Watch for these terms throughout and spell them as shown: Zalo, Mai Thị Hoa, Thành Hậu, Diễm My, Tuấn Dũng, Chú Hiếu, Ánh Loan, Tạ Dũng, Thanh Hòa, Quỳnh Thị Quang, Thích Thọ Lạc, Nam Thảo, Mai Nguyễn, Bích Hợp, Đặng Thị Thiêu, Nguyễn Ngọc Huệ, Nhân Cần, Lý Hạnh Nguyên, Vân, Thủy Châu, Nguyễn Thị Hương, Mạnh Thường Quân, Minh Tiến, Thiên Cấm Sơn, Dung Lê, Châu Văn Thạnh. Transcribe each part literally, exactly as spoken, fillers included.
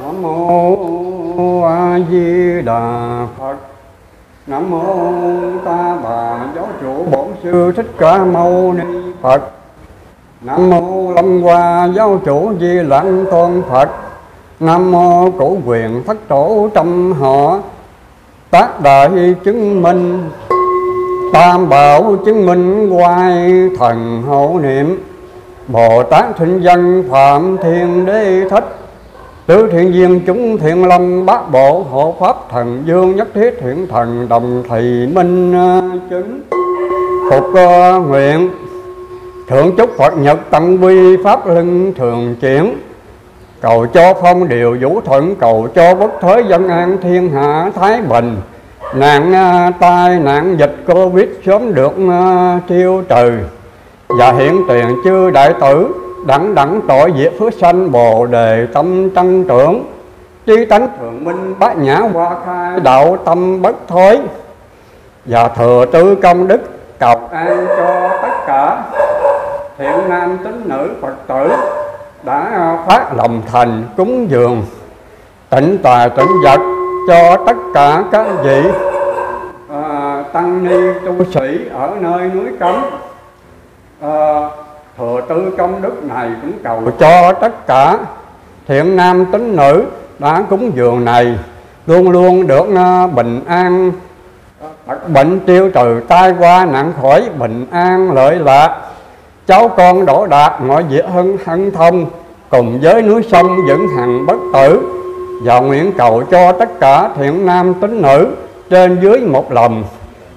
Nam mô A Di Đà Phật. Nam mô Ta Bà Giáo Chủ Bổn Sư Thích Ca Mâu Ni Phật. Nam mô Lâm Hoa Giáo Chủ Di Lãng Tôn Phật. Nam mô Cổ Quyền Thất Tổ Trăm Họ Tác Đại Chứng Minh. Tam Bảo Chứng Minh Quay Thần Hộ Niệm. Bồ Tát Thịnh Dân Phạm Thiên Đế Thích. Tứ Thiện Viên Chúng Thiện Lâm Bát Bộ Hộ Pháp Thần Dương Nhất Thiết Thiện Thần Đồng Thị Minh Chứng. Phục nguyện thượng chúc Phật Nhật Tận Quy Pháp Linh Thường Chuyển. Cầu cho phong điều vũ thuận, cầu cho bất thới dân an thiên hạ thái bình. Nạn tai nạn dịch Covid sớm được tiêu trừ. Và hiện tiền chư đại tử đẳng đẳng tội diệt phước sanh bồ đề tâm tăng trưởng. Chí tánh thường minh bát nhã hoa khai đạo tâm bất thối. Và thừa tư công đức cầu an cho tất cả thiện nam tín nữ Phật tử đã phát lòng thành cúng dường tịnh tài tịnh vật cho tất cả các vị à, tăng ni tu sĩ ở nơi núi Cấm. À, thừa tư công đức này cũng cầu cho tất cả thiện nam tín nữ đã cúng dường này luôn luôn được bình an, bệnh tiêu trừ, tai qua nạn khỏi, bình an lợi lạc, cháu con đỗ đạt, mọi việc hân hân thông, cùng với núi sông vững hằng bất tử. Và nguyện cầu cho tất cả thiện nam tín nữ trên dưới một lòng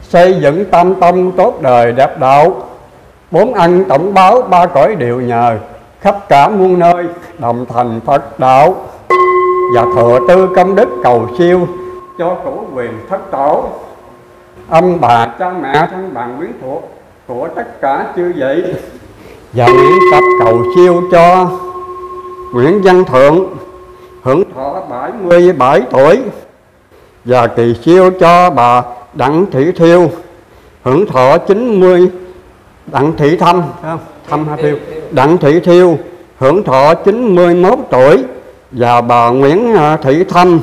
xây dựng tam tông tốt đời đẹp đạo, bốn ăn tổng báo ba cõi đều nhờ, khắp cả muôn nơi đồng thành Phật đạo. Và thừa tư công đức cầu siêu cho Cổ Quyền Thất Tổ, ông bà cha mẹ thân bằng quyến thuộc của tất cả chư vị. Và nguyện tập cầu siêu cho Nguyễn Văn Thượng hưởng thọ bảy mươi bảy tuổi. Và kỳ siêu cho bà Đặng Thị Thiêu hưởng thọ chín mươi. Đặng Thị Thanh Thâm hay Thiêu Đặng Thị Thiêu hưởng thọ chín mươi mốt tuổi. Và bà Nguyễn Thị Thanh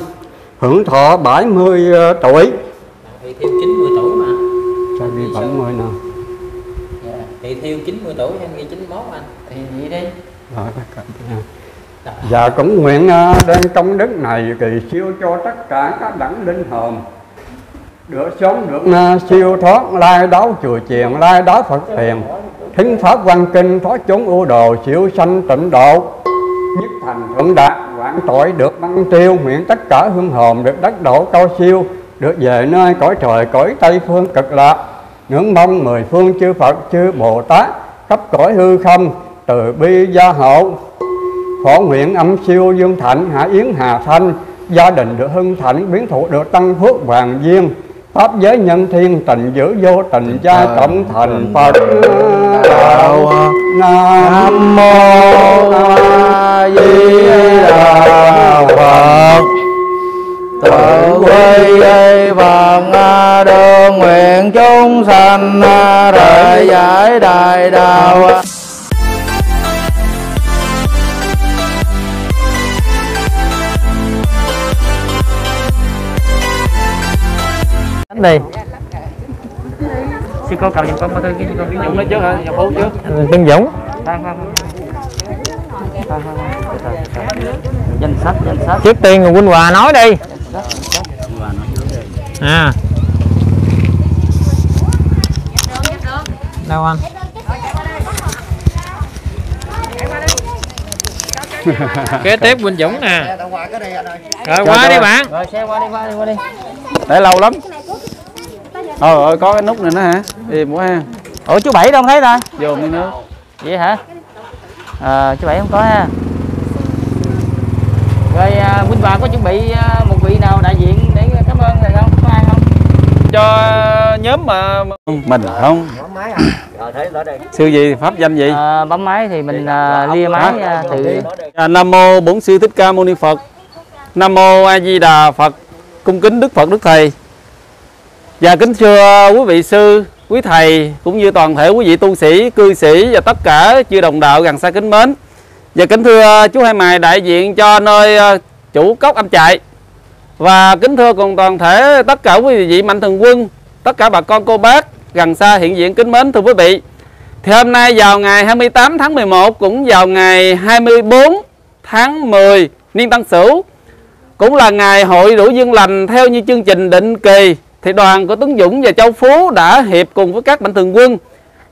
hưởng thọ bảy mươi tuổi. Đặng Thị Thiêu chín mươi tuổi mà. Sao đi bảy mươi nào? Thị Thiêu chín mươi tuổi, em ghi chín mươi mốt anh. Thì vậy đi. Rồi, và cũng nguyện đem công đức này kỳ siêu cho tất cả các đẳng linh hồn được sống được siêu thoát, lai đáo chùa chiền, lai đáo Phật thiền, thính pháp văn kinh, thoát chốn ưu đồ, siêu sanh tịnh độ, nhất thành thượng đạt, vạn tội được băng tiêu. Nguyện tất cả hương hồn được đắc độ cao siêu, được về nơi cõi trời cõi Tây Phương Cực Lạc. Ngưỡng mong mười phương chư Phật chư Bồ Tát khắp cõi hư không từ bi gia hộ. Phổ nguyện âm siêu Dương Thạnh Hạ Yến Hà Thanh, gia đình được hưng thạnh, biến thụ được tăng phước vàng viên. Pháp giới nhân thiên tình giữ vô tình gia cộng thành Phật đạo. Nam mô A Di Đà Phật. Tự quy y Phật đưa nguyện chúng sanh đời giải đại đạo. Đây. Sư cô cầu Diệu Con thôi, cái Tuấn Dũng nó trước hả? Dòng Phú trước. Tuấn Dũng. Danh sách, danh sách. Trước tiên Quỳnh Hòa nói đi. À. Đâu anh? Kế tiếp Quỳnh Dũng nè. Rồi qua đi bạn. Rồi xe qua đi, qua đi, qua đi. Để lâu lắm. Ờ, ờ, có cái nút này nữa hả? Điềm quá ha. Ủa chú Bảy đâu không thấy ta? Dồn đi nữa. Vậy hả? À, chú Bảy không có ha. Rồi Quỳnh Hòa có chuẩn bị một vị nào đại diện để cảm ơn thầy không? Có ai không? Cho nhóm mà mình không. Bấm máy à? Rồi thấy đó đây. Sư gì? Pháp danh gì? À, bấm máy thì mình uh, lia máy từ à, Nam mô Bổn Sư Thích Ca Mâu Ni Phật. Nam mô A Di Đà Phật. Cung kính Đức Phật Đức Thầy. Và kính thưa quý vị sư, quý thầy cũng như toàn thể quý vị tu sĩ, cư sĩ và tất cả chư đồng đạo gần xa kính mến. Và kính thưa chú Hai Mài đại diện cho nơi chủ cốc âm trại. Và kính thưa cùng toàn thể tất cả quý vị mạnh thường quân, tất cả bà con cô bác gần xa hiện diện kính mến thưa quý vị. Thì hôm nay vào ngày hai mươi tám tháng mười một, cũng vào ngày hai mươi bốn tháng mười niên Tân Sửu, cũng là ngày hội đủ duyên lành. Theo như chương trình định kỳ thì đoàn của Tuấn Dũng và Châu Phú đã hiệp cùng với các mạnh thường quân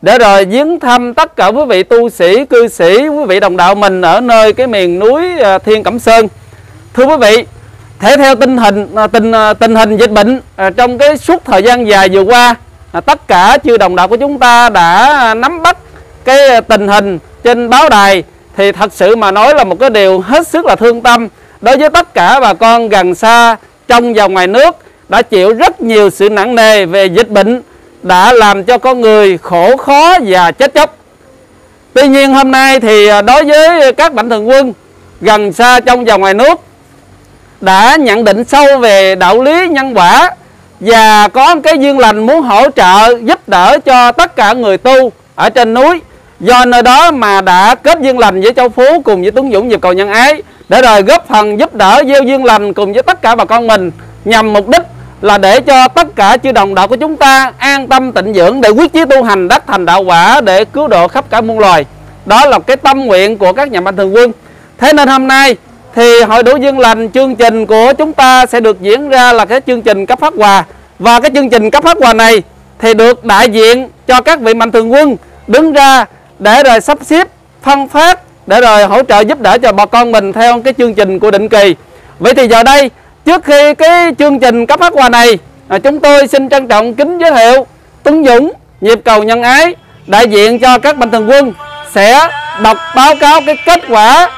để rồi viếng thăm tất cả quý vị tu sĩ, cư sĩ, quý vị đồng đạo mình ở nơi cái miền núi Thiên Cẩm Sơn. Thưa quý vị, thể theo tình hình tình tình hình dịch bệnh trong cái suốt thời gian dài vừa qua, tất cả chư đồng đạo của chúng ta đã nắm bắt cái tình hình trên báo đài, thì thật sự mà nói là một cái điều hết sức là thương tâm đối với tất cả bà con gần xa trong và ngoài nước đã chịu rất nhiều sự nặng nề về dịch bệnh, đã làm cho con người khổ khó và chết chóc. Tuy nhiên hôm nay thì đối với các mạnh thường quân gần xa trong và ngoài nước đã nhận định sâu về đạo lý nhân quả và có cái duyên lành muốn hỗ trợ giúp đỡ cho tất cả người tu ở trên núi. Do nơi đó mà đã kết duyên lành với Châu Phú cùng với Tuấn Dũng và Cầu Nhân Ái để rồi góp phần giúp đỡ gieo duyên lành cùng với tất cả bà con mình, nhằm mục đích là để cho tất cả chư đồng đạo của chúng ta an tâm tịnh dưỡng để quyết chí tu hành đắc thành đạo quả để cứu độ khắp cả muôn loài. Đó là cái tâm nguyện của các nhà mạnh thường quân. Thế nên hôm nay thì hội đủ duyên lành, chương trình của chúng ta sẽ được diễn ra là cái chương trình cấp phát quà. Và cái chương trình cấp phát quà này thì được đại diện cho các vị mạnh thường quân đứng ra để rồi sắp xếp, phân phát, để rồi hỗ trợ giúp đỡ cho bà con mình theo cái chương trình của định kỳ. Vậy thì giờ đây, trước khi cái chương trình cấp phát quà này, chúng tôi xin trân trọng kính giới thiệu Tuấn Dũng, Diệp Cầu Nhân Ái, đại diện cho các mạnh thường quân sẽ đọc báo cáo cái kết quả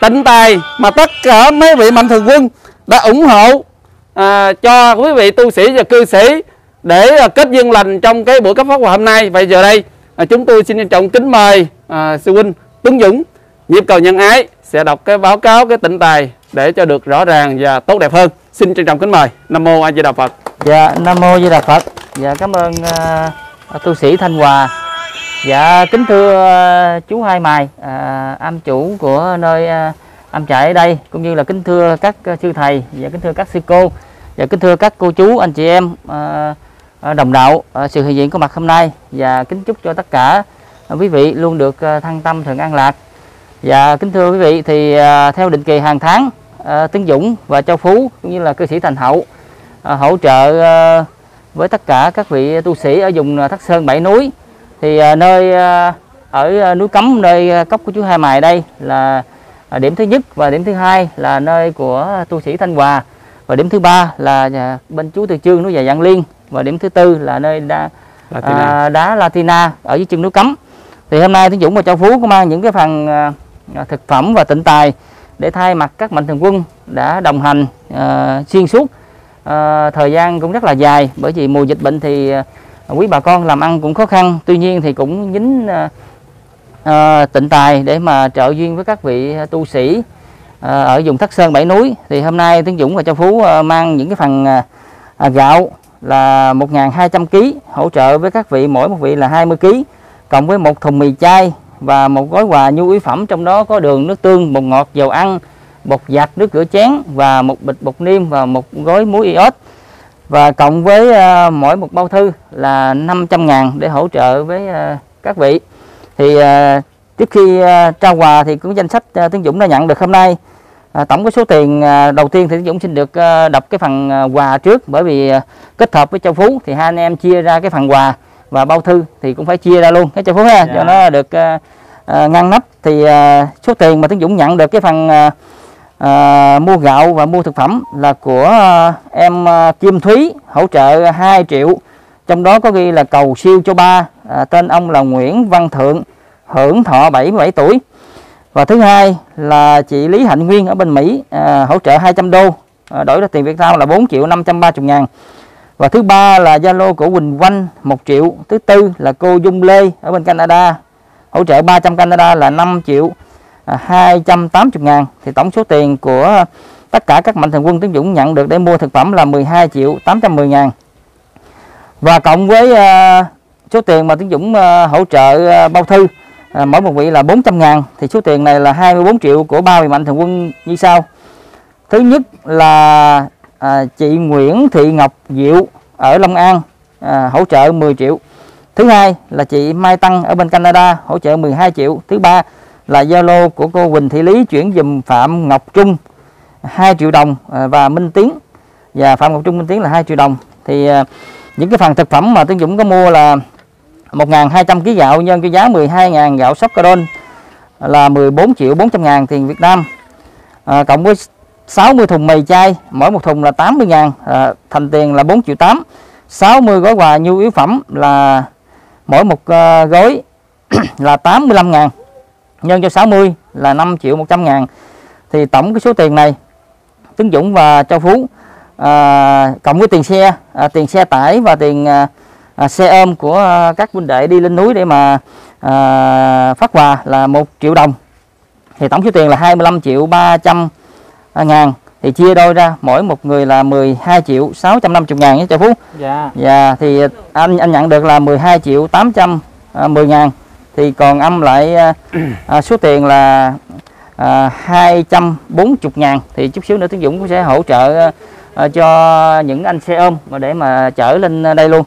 tịnh tài mà tất cả mấy vị mạnh thường quân đã ủng hộ à, cho quý vị tu sĩ và cư sĩ để à, kết duyên lành trong cái buổi cấp phát quà hôm nay. Vậy giờ đây à, chúng tôi xin trân trọng kính mời à, sư huynh Tuấn Dũng, Diệp Cầu Nhân Ái sẽ đọc cái báo cáo cái tịnh tài để cho được rõ ràng và tốt đẹp hơn. Xin trân trọng kính mời. Nam mô A Di Đà Phật. Dạ, Nam mô A Di Đà Phật. Dạ, cảm ơn uh, tu sĩ Thanh Hòa. Dạ, kính thưa uh, chú Hai Mài, uh, am chủ của nơi uh, am trại ở đây, cũng như là kính thưa các uh, sư thầy, và kính thưa các sư cô, và kính thưa các cô chú, anh chị em uh, đồng đạo uh, sự hiện diện có mặt hôm nay, và kính chúc cho tất cả uh, quý vị luôn được uh, thăng tâm thường an lạc. Dạ, kính thưa quý vị, thì uh, theo định kỳ hàng tháng, uh, Tuấn Dũng và Châu Phú cũng như là cư sĩ Thành Hậu uh, hỗ trợ uh, với tất cả các vị tu sĩ ở vùng Thất Sơn Bảy Núi. Thì uh, nơi uh, ở núi Cấm, nơi uh, cốc của chú Hai Mài đây là uh, điểm thứ nhất, và điểm thứ hai là nơi của tu sĩ Thanh Hòa, và điểm thứ ba là uh, bên chú Từ Chương núi Già Giang Liên, và điểm thứ tư là nơi đá Latina, uh, đá Latina ở dưới chân núi Cấm. Thì hôm nay Tuấn Dũng và Châu Phú có mang những cái phần uh, thực phẩm và tịnh tài để thay mặt các mạnh thường quân đã đồng hành uh, xuyên suốt uh, thời gian cũng rất là dài, bởi vì mùa dịch bệnh thì uh, quý bà con làm ăn cũng khó khăn. Tuy nhiên thì cũng dính uh, uh, tịnh tài để mà trợ duyên với các vị tu sĩ uh, ở vùng Thất Sơn Bảy Núi. Thì hôm nay Tuấn Dũng và Châu Phú uh, mang những cái phần uh, gạo là một nghìn hai trăm ki lô gam hỗ trợ với các vị, mỗi một vị là hai mươi ki lô gam, cộng với một thùng mì chay và một gói quà nhu yếu phẩm, trong đó có đường, nước tương, bột ngọt, dầu ăn, bột giặt, nước rửa chén và một bịch bột niêm và một gói muối iốt, và cộng với uh, mỗi một bao thư là năm trăm ngàn để hỗ trợ với uh, các vị. Thì uh, trước khi uh, trao quà thì cũng danh sách uh, Tuấn Dũng đã nhận được hôm nay. Uh, tổng cái số tiền uh, đầu tiên thì Tuấn Dũng xin được uh, đọc cái phần uh, quà trước, bởi vì uh, kết hợp với Châu Phú thì hai anh em chia ra cái phần quà và bao thư thì cũng phải chia ra luôn cái Châu Phú ha, cho nó được uh, uh, ngăn nắp. Thì uh, số tiền mà Tuấn Dũng nhận được cái phần uh, uh, mua gạo và mua thực phẩm là của uh, em uh, Kim Thúy hỗ trợ hai triệu, trong đó có ghi là cầu siêu cho ba, uh, tên ông là Nguyễn Văn Thượng, hưởng thọ bảy mươi bảy tuổi. Và thứ hai là chị Lý Hạnh Nguyên ở bên Mỹ uh, hỗ trợ hai trăm đô, uh, đổi ra tiền Việt Nam là bốn triệu năm trăm ba mươi ngàn. Và thứ ba là Zalo của Quỳnh Oanh một triệu. Thứ tư là cô Dung Lê ở bên Canada hỗ trợ ba trăm Canada là năm triệu hai trăm tám mươi ngàn. Thì tổng số tiền của tất cả các mạnh thường quân Tuấn Dũng nhận được để mua thực phẩm là mười hai triệu tám trăm mười ngàn. Và cộng với số tiền mà Tuấn Dũng hỗ trợ bao thư mỗi một vị là bốn trăm ngàn, thì số tiền này là hai mươi bốn triệu của ba vị mạnh thường quân như sau. Thứ nhất là à, chị Nguyễn Thị Ngọc Diệu ở Long An à, hỗ trợ mười triệu. Thứ hai là chị Mai Tăng ở bên Canada hỗ trợ mười hai triệu. Thứ ba là Zalo của cô Quỳnh Thị Lý chuyển dùm Phạm Ngọc Trung hai triệu đồng và Minh Tiến và Phạm Ngọc Trung Minh Tiến là hai triệu đồng. Thì những cái phần thực phẩm mà Tuấn Dũng có mua là một nghìn hai trăm ký gạo nhân cái giá mười hai ngàn gạo shop Caron là mười bốn triệu bốn trăm ngàn tiền Việt Nam, à, cộng với sáu mươi thùng mì chay mỗi một thùng là tám mươi ngàn, à, thành tiền là bốn triệu tám. Sáu mươi gói quà nhu yếu phẩm là mỗi một uh, gói là tám mươi lăm ngàn nhân cho sáu mươi là năm triệu một trăm ngàn. Thì tổng cái số tiền này Tuấn Dũng và Châu Phú à, cộng với tiền xe à, tiền xe tải và tiền à, xe ôm của à, các huynh đệ đi lên núi để mà à, phát quà là một triệu đồng. Thì tổng số tiền là hai mươi lăm triệu ba trăm ngàn, thì chia đôi ra mỗi một người là mười hai triệu sáu trăm năm mươi ngàn nhé Châu Phú. Dạ. Dạ thì anh anh nhận được là mười hai triệu tám trăm mười ngàn, thì còn âm lại à, số tiền là à, hai trăm bốn mươi ngàn. Thì chút xíu nữa Tuấn Dũng cũng sẽ hỗ trợ à, cho những anh xe ôm mà để mà chở lên đây luôn.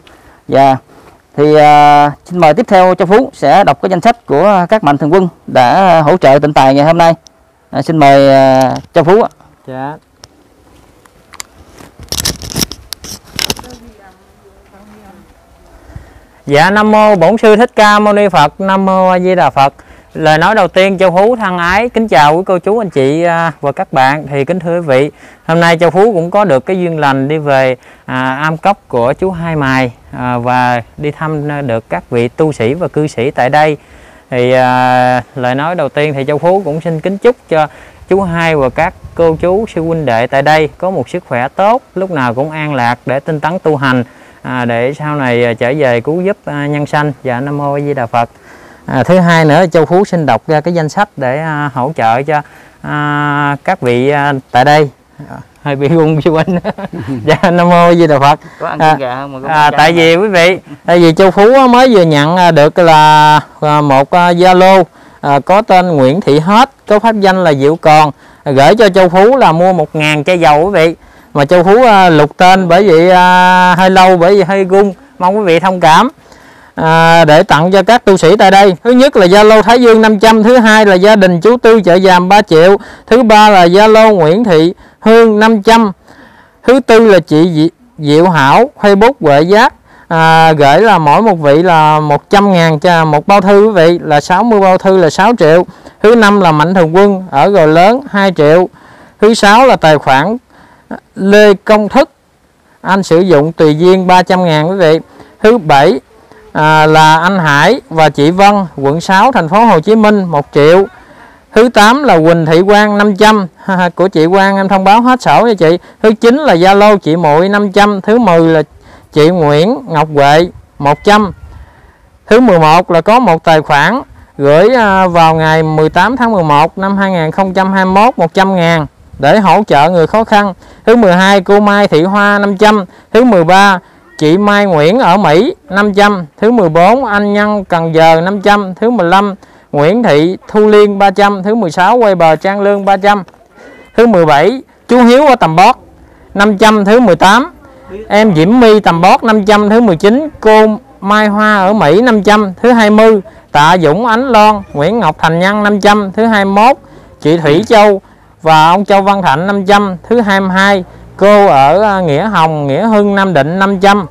Dạ. Thì à, xin mời tiếp theo Châu Phú sẽ đọc cái danh sách của các mạnh thường quân đã hỗ trợ tịnh tài ngày hôm nay. À, xin mời à, Châu Phú ạ. Dạ. Dạ, Nam Mô Bổn Sư Thích Ca Mâu Ni Phật, Nam Mô A Di Đà Phật. Lời nói đầu tiên Châu Phú thân ái kính chào quý cô chú anh chị và các bạn. Thì kính thưa quý vị, hôm nay Châu Phú cũng có được cái duyên lành đi về à, am cốc của chú Hai Mài à, và đi thăm được các vị tu sĩ và cư sĩ tại đây. Thì à, lời nói đầu tiên thì Châu Phú cũng xin kính chúc cho chú Hai và các cô chú sư huynh đệ tại đây có một sức khỏe tốt, lúc nào cũng an lạc để tinh tấn tu hành, à, để sau này trở về cứu giúp à, nhân sanh. Dạ, Nam Mô A Di Đà Phật. À, thứ hai nữa Châu Phú xin đọc ra cái danh sách để à, hỗ trợ cho à, các vị à, tại đây. Hơi bị run sư huynh. Dạ, Nam Mô A Di Đà Phật. Có ăn gà không mà à, tại vì quý vị, tại vì Châu Phú mới vừa nhận được là một Zalo à, có tên Nguyễn Thị Hết, có pháp danh là Diệu Còn, gửi cho Châu Phú là mua một ngàn chai dầu quý vị. Mà Châu Phú à, lục tên bởi vì à, hơi lâu, bởi vì hơi run, mong quý vị thông cảm à, để tặng cho các tu sĩ tại đây. Thứ nhất là Zalo Thái Dương năm trăm, thứ hai là gia đình chú Tư Chợ Giàm ba triệu, thứ ba là Zalo Nguyễn Thị Hương năm trăm, thứ tư là chị Diệu Hảo Facebook Huệ Giác à, gửi là mỗi một vị là một trăm ngàn một bao thư quý vị, là sáu mươi bao thư là sáu triệu. Thứ năm là Mạnh Thường Quân ở Gò Lớn hai triệu. Thứ sáu là tài khoản Lê Công Thức, anh sử dụng tùy duyên ba trăm ngàn quý vị. Thứ bảy à, là anh Hải và chị Vân, quận sáu, thành phố Hồ Chí Minh một triệu. Thứ tám là Quỳnh Thị Quang năm trăm, của chị Quang em thông báo hết sổ nha chị. Thứ chín là Zalo chị Muội năm trăm. Thứ mười là chị Nguyễn Ngọc Huệ một trăm. Thứ mười một là có một tài khoản gửi vào ngày mười tám tháng mười một năm hai nghìn không trăm hai mươi mốt một trăm ngàn để hỗ trợ người khó khăn. Thứ mười hai cô Mai Thị Hoa năm trăm. Thứ mười ba chị Mai Nguyễn ở Mỹ năm trăm. Thứ mười bốn anh Nhân Cần Giờ năm trăm. Thứ mười lăm Nguyễn Thị Thu Liên ba trăm. Thứ mười sáu quay bờ Trang Lương ba trăm. Thứ mười bảy chú Hiếu ở Tầm Bót năm trăm. Thứ mười tám em Diễm My Tầm Bót năm trăm. Thứ mười chín cô Mai Hoa ở Mỹ năm trăm. Thứ hai mươi Tạ Dũng Ánh Loan Nguyễn Ngọc Thành Nhân năm trăm. Thứ hai mươi mốt chị Thủy Châu và ông Châu Văn Thạnh năm trăm. Thứ hai mươi hai cô ở Nghĩa Hồng, Nghĩa Hưng, Nam Định năm trăm.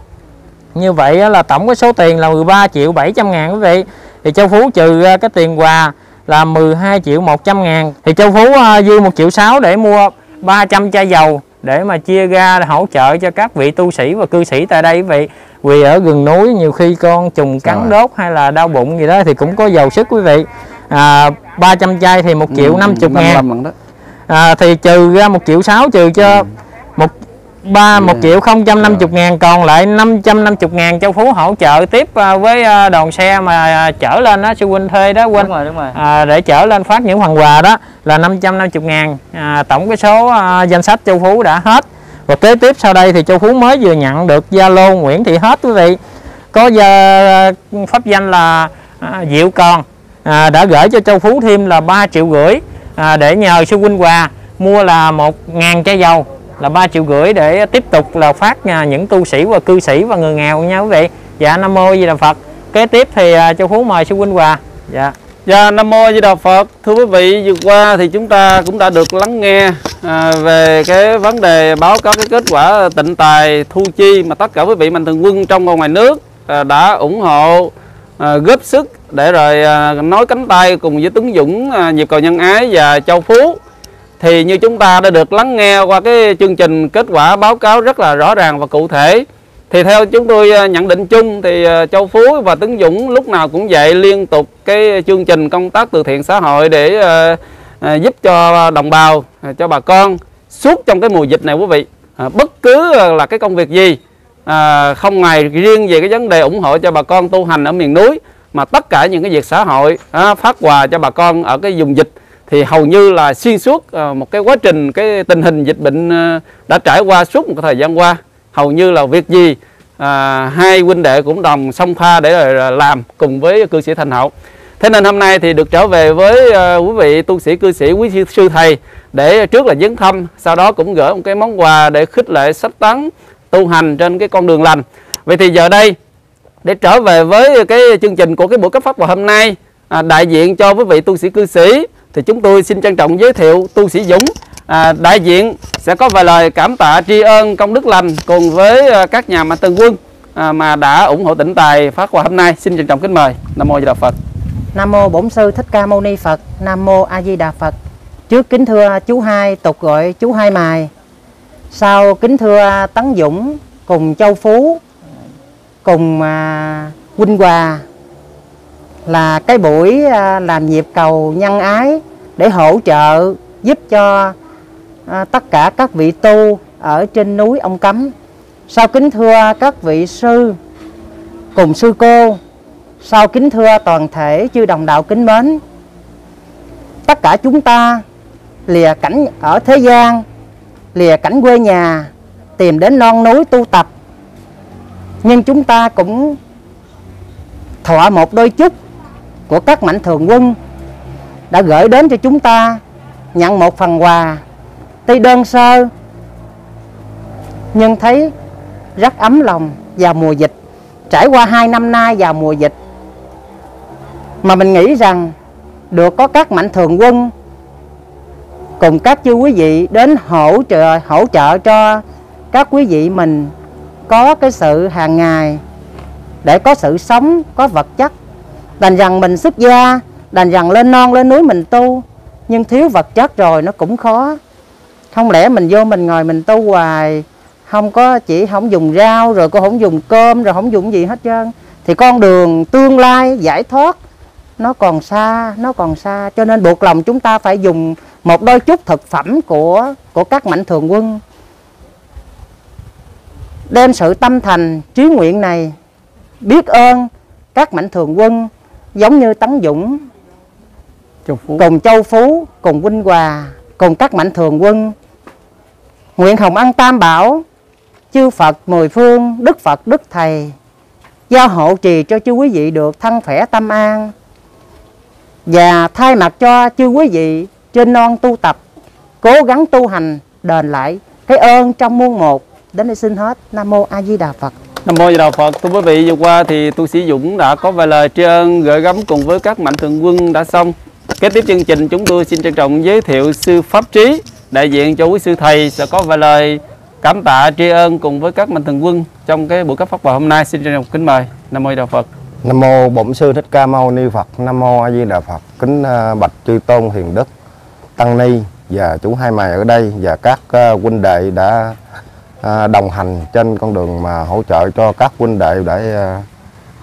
Như vậy là tổng cái số tiền là mười ba triệu bảy trăm ngàn quý vị. Thì Châu Phú trừ cái tiền quà là mười hai triệu một trăm ngàn. Thì Châu Phú dư một triệu sáu để mua ba trăm chai dầu để mà chia ra hỗ trợ cho các vị tu sĩ và cư sĩ tại đây quý vị. Vì ở gần núi nhiều khi con trùng cắn rồi đốt hay là đau bụng gì đó thì cũng có dầu sức quý vị. À, ba trăm chai thì một triệu năm mươi ngàn à, thì trừ ra một triệu sáu trừ cho một ba một triệu không trăm năm mươi ngàn, còn lại năm trăm năm mươi ngàn Châu Phú hỗ trợ tiếp với đoàn xe mà chở lên đó, sư huynh thuê đó quên đúng rồi, đúng rồi. À, để chở lên phát những phần quà đó là năm trăm năm mươi ngàn. À, tổng cái số à, danh sách Châu Phú đã hết. Và kế tiếp sau đây thì Châu Phú mới vừa nhận được Zalo Nguyễn Thị Hết quý vị, có giờ pháp danh là à, Diệu Còn, à, đã gửi cho Châu Phú thêm là ba triệu rưỡi à, để nhờ sư huynh quà. mua là một nghìn trái dầu là ba triệu rưỡi để tiếp tục là phát những tu sĩ và cư sĩ và người nghèo nha quý vị. Dạ Nam Mô A Di Đà Phật. Kế tiếp thì Châu Phú mời sư huynh Hòa. Dạ. Dạ Nam Mô A Di Đà Phật. Thưa quý vị, vừa qua thì chúng ta cũng đã được lắng nghe à, về cái vấn đề báo cáo cái kết quả tịnh tài thu chi mà tất cả quý vị Mạnh Thường Quân trong và ngoài nước à, đã ủng hộ à, góp sức để rồi à, nói cánh tay cùng với Tuấn Dũng, à, Diệp Cầu Nhân Ái và Châu Phú. Thì như chúng ta đã được lắng nghe qua cái chương trình kết quả báo cáo rất là rõ ràng và cụ thể. Thì theo chúng tôi nhận định chung thì Châu Phú và Tuấn Dũng lúc nào cũng vậy, liên tục cái chương trình công tác từ thiện xã hội để giúp cho đồng bào, cho bà con suốt trong cái mùa dịch này quý vị. Bất cứ là cái công việc gì, không ngoài riêng về cái vấn đề ủng hộ cho bà con tu hành ở miền núi, mà tất cả những cái việc xã hội phát quà cho bà con ở cái vùng dịch, thì hầu như là xuyên suốt một cái quá trình cái tình hình dịch bệnh đã trải qua suốt một cái thời gian qua. Hầu như là việc gì à, hai huynh đệ cũng đồng song pha để làm cùng với cư sĩ Thành Hậu. Thế nên hôm nay thì được trở về với à, quý vị tu sĩ, cư sĩ, quý sư thầy để trước là viếng thăm, sau đó cũng gửi một cái món quà để khích lệ sách tấn tu hành trên cái con đường lành. Vậy thì giờ đây để trở về với cái chương trình của cái buổi cấp pháp vào hôm nay, à, đại diện cho quý vị tu sĩ, cư sĩ thì chúng tôi xin trân trọng giới thiệu tu sĩ Dũng. À, đại diện sẽ có vài lời cảm tạ tri ân công đức lành cùng với các nhà Mạnh Thường Quân à, mà đã ủng hộ tịnh tài phát quà hôm nay. Xin trân trọng kính mời. Nam Mô A Di Đà Phật. Nam Mô Bổn Sư Thích Ca Mâu Ni Phật. Nam Mô A Di Đà Phật. Trước kính thưa chú Hai, tục gọi chú Hai Mài. Sau kính thưa Tấn Dũng cùng Châu Phú cùng à, Huynh Hòa, là cái buổi à, làm nhịp cầu nhân ái để hỗ trợ giúp cho À, tất cả các vị tu ở trên núi Ông Cấm. Sau kính thưa các vị sư cùng sư cô. Sau kính thưa toàn thể chư đồng đạo kính mến. Tất cả chúng ta lìa cảnh ở thế gian, lìa cảnh quê nhà, tìm đến non núi tu tập. Nhưng chúng ta cũng thọ một đôi chút của các Mạnh Thường Quân đã gửi đến cho chúng ta, nhận một phần quà tuy đơn sơ nhưng thấy rất ấm lòng. Vào mùa dịch, trải qua hai năm nay vào mùa dịch, mà mình nghĩ rằng được có các Mạnh Thường Quân cùng các chư quý vị đến hỗ trợ hỗ trợ cho các quý vị mình có cái sự hàng ngày để có sự sống, có vật chất. Đành rằng mình xuất gia, đành rằng lên non lên núi mình tu, nhưng thiếu vật chất rồi nó cũng khó. Không lẽ mình vô mình ngồi mình tu hoài, không có chỉ không dùng rau, rồi cô không dùng cơm, rồi không dùng gì hết trơn. Thì con đường tương lai giải thoát nó còn xa, nó còn xa. Cho nên buộc lòng chúng ta phải dùng một đôi chút thực phẩm của của các Mạnh Thường Quân, đem sự tâm thành trí nguyện này biết ơn các Mạnh Thường Quân, giống như Tấn Dũng Châu Phú. cùng Châu Phú, cùng Vinh Hòa, cùng các Mạnh Thường Quân. Nguyện hồng ân tam bảo, chư Phật mười phương, Đức Phật Đức Thầy giao hộ trì cho chư quý vị được thân khỏe tâm an. Và thay mặt cho chư quý vị trên non tu tập, cố gắng tu hành đền lại cái ơn trong muôn một. Đến đây xin hết. Nam Mô A Di Đà Phật. Nam Mô A Di Đà Phật. Thưa quý vị, vừa qua thì tu sĩ Dũng đã có vài lời tri ân gửi gắm cùng với các Mạnh Thường Quân đã xong. Kế tiếp chương trình chúng tôi xin trân trọng giới thiệu sư Pháp Trí, đại diện cho quý sư thầy sẽ có vài lời cảm tạ tri ân cùng với các Mạnh Thường Quân trong cái buổi cấp pháp vào hôm nay. Xin trân trọng kính mời. Nam Mô A Di Đà Phật. Nam Mô Bổn Sư Thích Ca Mâu Ni Phật. Nam Mô A Di Đà Phật. Kính bạch chư tôn hiền đức tăng ni và chú Hai Mày ở đây và các huynh đệ đã đồng hành trên con đường mà hỗ trợ cho các huynh đệ để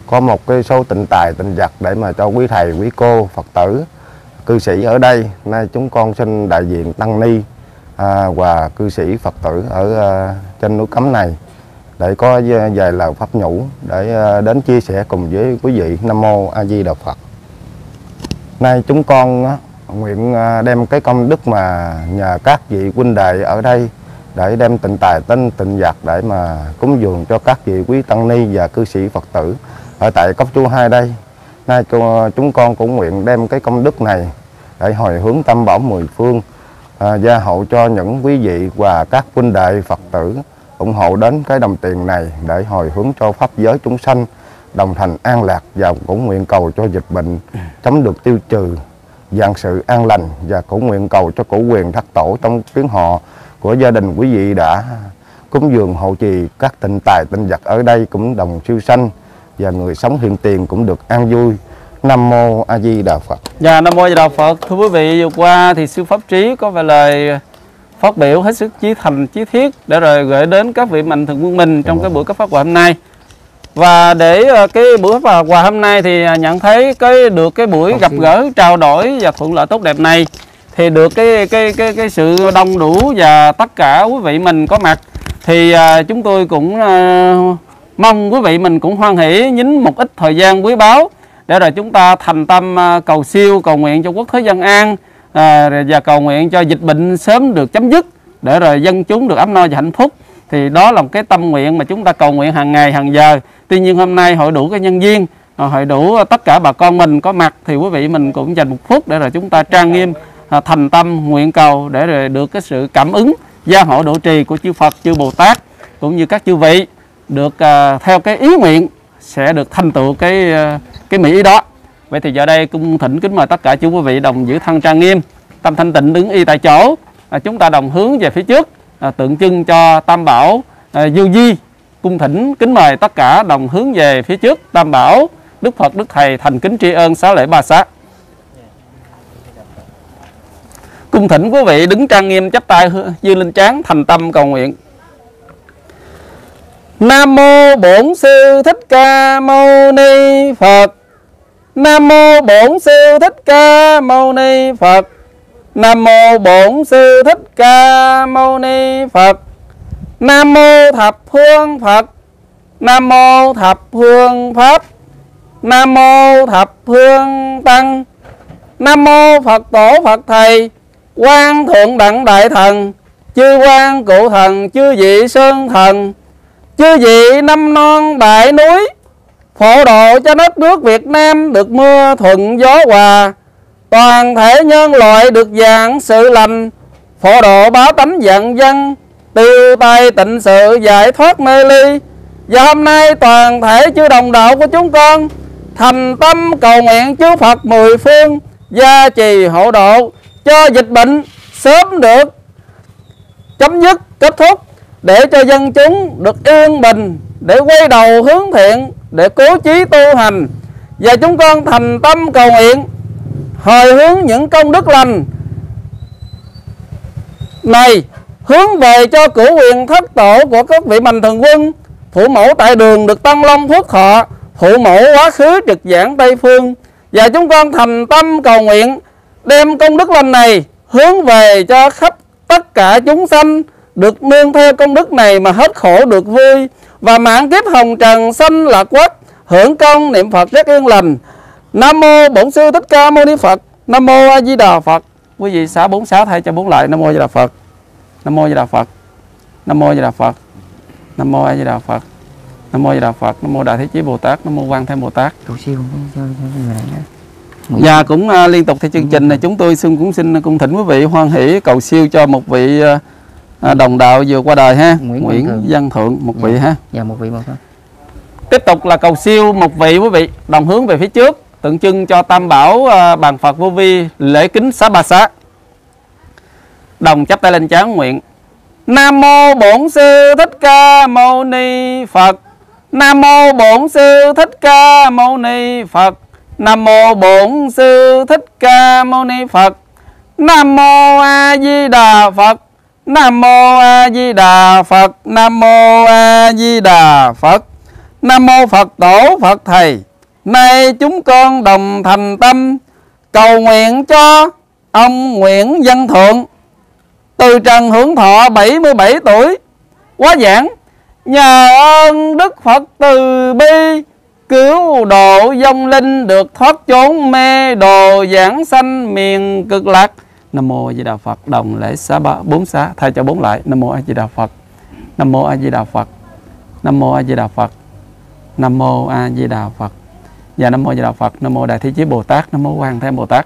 có một cái số tịnh tài tịnh vật để mà cho quý thầy, quý cô, Phật tử, cư sĩ ở đây. Nay chúng con xin đại diện tăng ni à, và cư sĩ Phật tử ở à, trên núi Cấm này để có vài lời pháp nhũ để à, đến chia sẻ cùng với quý vị. Nam Mô A Di Đà Phật. Nay chúng con á, nguyện à, đem cái công đức mà nhờ các vị huynh đệ ở đây để đem tịnh tài tinh tịnh vật để mà cúng dường cho các vị quý tăng ni và cư sĩ Phật tử ở tại Cốc Chu Hai đây. Nay chúng con cũng nguyện đem cái công đức này để hồi hướng tam bảo mười phương à, gia hộ cho những quý vị và các huynh đệ Phật tử ủng hộ đến cái đồng tiền này để hồi hướng cho pháp giới chúng sanh đồng thành an lạc, và cũng nguyện cầu cho dịch bệnh chấm được tiêu trừ, vạn sự an lành, và cũng nguyện cầu cho cổ quyền thất tổ trong tiếng họ của gia đình quý vị đã cúng dường hộ trì các tịnh tài tịnh vật ở đây cũng đồng siêu sanh, và người sống hiện tiền cũng được an vui. Nam Mô A Di Đà Phật. Dạ, Nam Mô A Di Đà Phật. Thưa quý vị, vừa qua thì sư Pháp Trí có vài lời phát biểu hết sức chí thành chí thiết để rồi gửi đến các vị mạnh thường quân mình trong cái buổi cấp phát quà hôm nay. Và để cái buổi phát quà hôm nay thì nhận thấy cái được cái buổi gặp gỡ trao đổi và thuận lợi tốt đẹp này thì được cái cái cái cái sự đông đủ và tất cả quý vị mình có mặt thì chúng tôi cũng mong quý vị mình cũng hoan hỷ nhín một ít thời gian quý báu để rồi chúng ta thành tâm cầu siêu, cầu nguyện cho quốc thế dân an và cầu nguyện cho dịch bệnh sớm được chấm dứt để rồi dân chúng được ấm no và hạnh phúc. Thì đó là một cái tâm nguyện mà chúng ta cầu nguyện hàng ngày hàng giờ. Tuy nhiên hôm nay hội đủ cái nhân viên, hội đủ tất cả bà con mình có mặt thì quý vị mình cũng dành một phút để rồi chúng ta trang nghiêm thành tâm nguyện cầu để rồi được cái sự cảm ứng gia hộ độ trì của chư Phật, chư Bồ Tát cũng như các chư vị được uh, theo cái ý nguyện sẽ được thành tựu cái uh, cái mỹ ý đó. Vậy thì giờ đây cung thỉnh kính mời tất cả chú quý vị đồng giữ thân trang nghiêm, tâm thanh tịnh đứng y tại chỗ, à, chúng ta đồng hướng về phía trước, à, tượng trưng cho Tam Bảo à, Du Di. Cung thỉnh kính mời tất cả đồng hướng về phía trước Tam Bảo Đức Phật, Đức Thầy thành kính tri ân xá lễ ba xá. Cung thỉnh quý vị đứng trang nghiêm chắp tay dương lên trán thành tâm cầu nguyện. Nam mô Bổn Sư Thích Ca Mâu Ni Phật. Nam mô Bổn Sư Thích Ca Mâu Ni Phật. Nam mô Bổn Sư Thích Ca Mâu Ni Phật. Nam mô Thập Phương Phật. Nam mô Thập Phương Pháp. Nam mô Thập Phương Tăng. Nam mô Phật Tổ Phật Thầy Quang Thượng Đặng Đại Thần, chư Quang Cụ Thần, chư vị Sơn Thần, chư vị năm non đại núi, phổ độ cho đất nước Việt Nam được mưa thuận gió hòa, toàn thể nhân loại được vạn sự lành, phổ độ báo tánh vạn dân, tiêu tai tịnh sự, giải thoát mê ly. Và hôm nay toàn thể chư đồng đạo của chúng con thành tâm cầu nguyện chư Phật mười phương gia trì hộ độ cho dịch bệnh sớm được chấm dứt, kết thúc, để cho dân chúng được yên bình, để quay đầu hướng thiện, để cố chí tu hành. Và chúng con thành tâm cầu nguyện hồi hướng những công đức lành này hướng về cho cửu quyền thất tổ của các vị mạnh thường quân, phụ mẫu tại đường được tăng long phước thọ, phụ mẫu quá khứ trực giảng Tây Phương. Và chúng con thành tâm cầu nguyện đem công đức lành này hướng về cho khắp tất cả chúng sanh được nương theo công đức này mà hết khổ được vui, và mãn kiếp hồng trần sanh lạc quốc hưởng công niệm Phật rất yên lành. Nam mô Bổn Sư Thích Ca Mâu Ni Phật. Nam mô A Di Đà Phật. Quý vị xả bốn sáu thay cho bốn lại. Nam mô A Di Đà Phật. Nam mô A Di Đà Phật. Nam mô A Di Đà Phật. Nam mô A Di Đà Phật. Nam mô A Di Đà Phật. Nam mô Đại Thế Chí Bồ Tát. Nam mô Quan Thế Bồ Tát. Và cũng uh, liên tục theo chương trình này chúng tôi xin cũng xin cung thỉnh quý vị hoan hỷ cầu siêu cho một vị uh, đồng đạo vừa qua đời ha, Nguyễn, Nguyễn Văn Thượng, một vị ha. Dạ, một vị một thôi. Tiếp tục là cầu siêu một vị quý vị, đồng hướng về phía trước, tượng trưng cho Tam Bảo Bàn Phật Vô Vi, lễ kính xá ba xá. Đồng chắp tay lên trán nguyện. Nam mô Bổn Sư Thích Ca Mâu Ni Phật. Nam mô Bổn Sư Thích Ca Mâu Ni Phật. Nam mô Bổn Sư Thích Ca Mâu Ni Phật. Nam mô A Di Đà Phật. Nam mô A Di Đà Phật. Nam mô A Di Đà Phật. Nam mô Phật Tổ Phật Thầy. Nay chúng con đồng thành tâm cầu nguyện cho ông Nguyễn Văn Thượng từ trần hưởng thọ bảy mươi bảy tuổi, quá giảng nhờ ơn Đức Phật từ bi cứu độ vong linh được thoát chốn mê đồ, giảng sanh miền cực lạc. Nam mô A Di Đà Phật. Đồng lễ xá ba bốn xá thay cho bốn lại. Nam mô A Di Đà Phật. Nam mô A Di Đà Phật. Nam mô A Di Đà Phật. Nam mô A Di Đà Phật. Và Nam mô A Di Đà Phật. Nam mô Đại Thế Chí Bồ Tát. Nam mô Quan Thế Bồ Tát.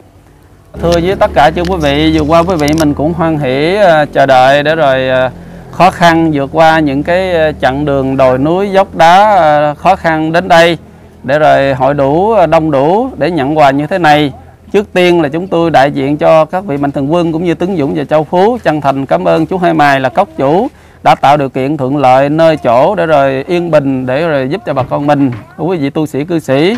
Thưa với tất cả chú quý vị, vừa qua quý vị mình cũng hoan hỉ chờ đợi để rồi khó khăn vượt qua những cái chặng đường đồi núi dốc đá khó khăn đến đây để rồi hội đủ đông đủ để nhận quà như thế này. Trước tiên là chúng tôi đại diện cho các vị Mạnh Thường Quân cũng như Tuấn Dũng và Châu Phú chân thành cảm ơn chú Hai Mài là cốc chủ đã tạo điều kiện thuận lợi nơi chỗ để rồi yên bình để rồi giúp cho bà con mình, quý vị tu sĩ cư sĩ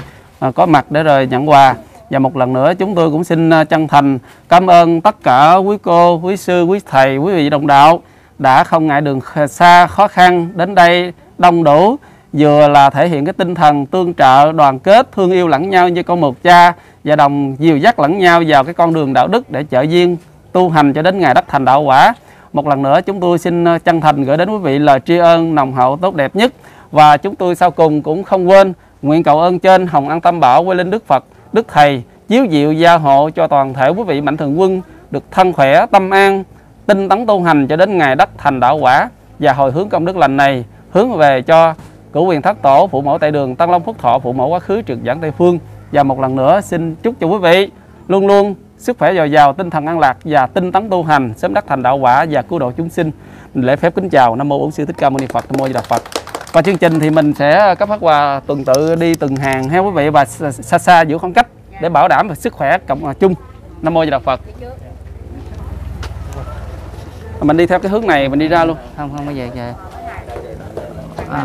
có mặt để rồi nhận quà. Và một lần nữa chúng tôi cũng xin chân thành cảm ơn tất cả quý cô, quý sư, quý thầy, quý vị đồng đạo đã không ngại đường xa khó khăn đến đây đông đủ, vừa là thể hiện cái tinh thần tương trợ, đoàn kết, thương yêu lẫn nhau như con một cha và đồng dìu dắt lẫn nhau vào cái con đường đạo đức để trợ duyên tu hành cho đến ngày đắc thành đạo quả. Một lần nữa chúng tôi xin chân thành gửi đến quý vị lời tri ân nồng hậu tốt đẹp nhất. Và chúng tôi sau cùng cũng không quên nguyện cầu ơn trên hồng ân tam bảo quy linh Đức Phật, Đức Thầy chiếu diệu gia hộ cho toàn thể quý vị Mạnh Thường Quân được thân khỏe, tâm an, tinh tấn tu hành cho đến ngày đắc thành đạo quả. Và hồi hướng công đức lành này hướng về cho cửu quyền thất tổ, phụ mẫu tại đường, Tăng Long Phúc Thọ, phụ mẫu quá khứ, trực giảng Tây Phương. Và một lần nữa xin chúc cho quý vị luôn luôn sức khỏe dồi dào, tinh thần an lạc và tinh tấn tu hành, sớm đắc thành đạo quả và cứu độ chúng sinh. Lễ phép kính chào, Nam Mô Bổn Sư Thích Ca Mâu Ni Phật, Nam Mô Di Đà Phật. Và chương trình thì mình sẽ cấp phát quà tuần tự đi từng hàng theo quý vị và xa xa giữ khoảng cách để bảo đảm về sức khỏe cộng chung. Nam Mô Di Đà Phật. Mình đi theo cái hướng này mình đi ra luôn. Không không bây giờ về. À.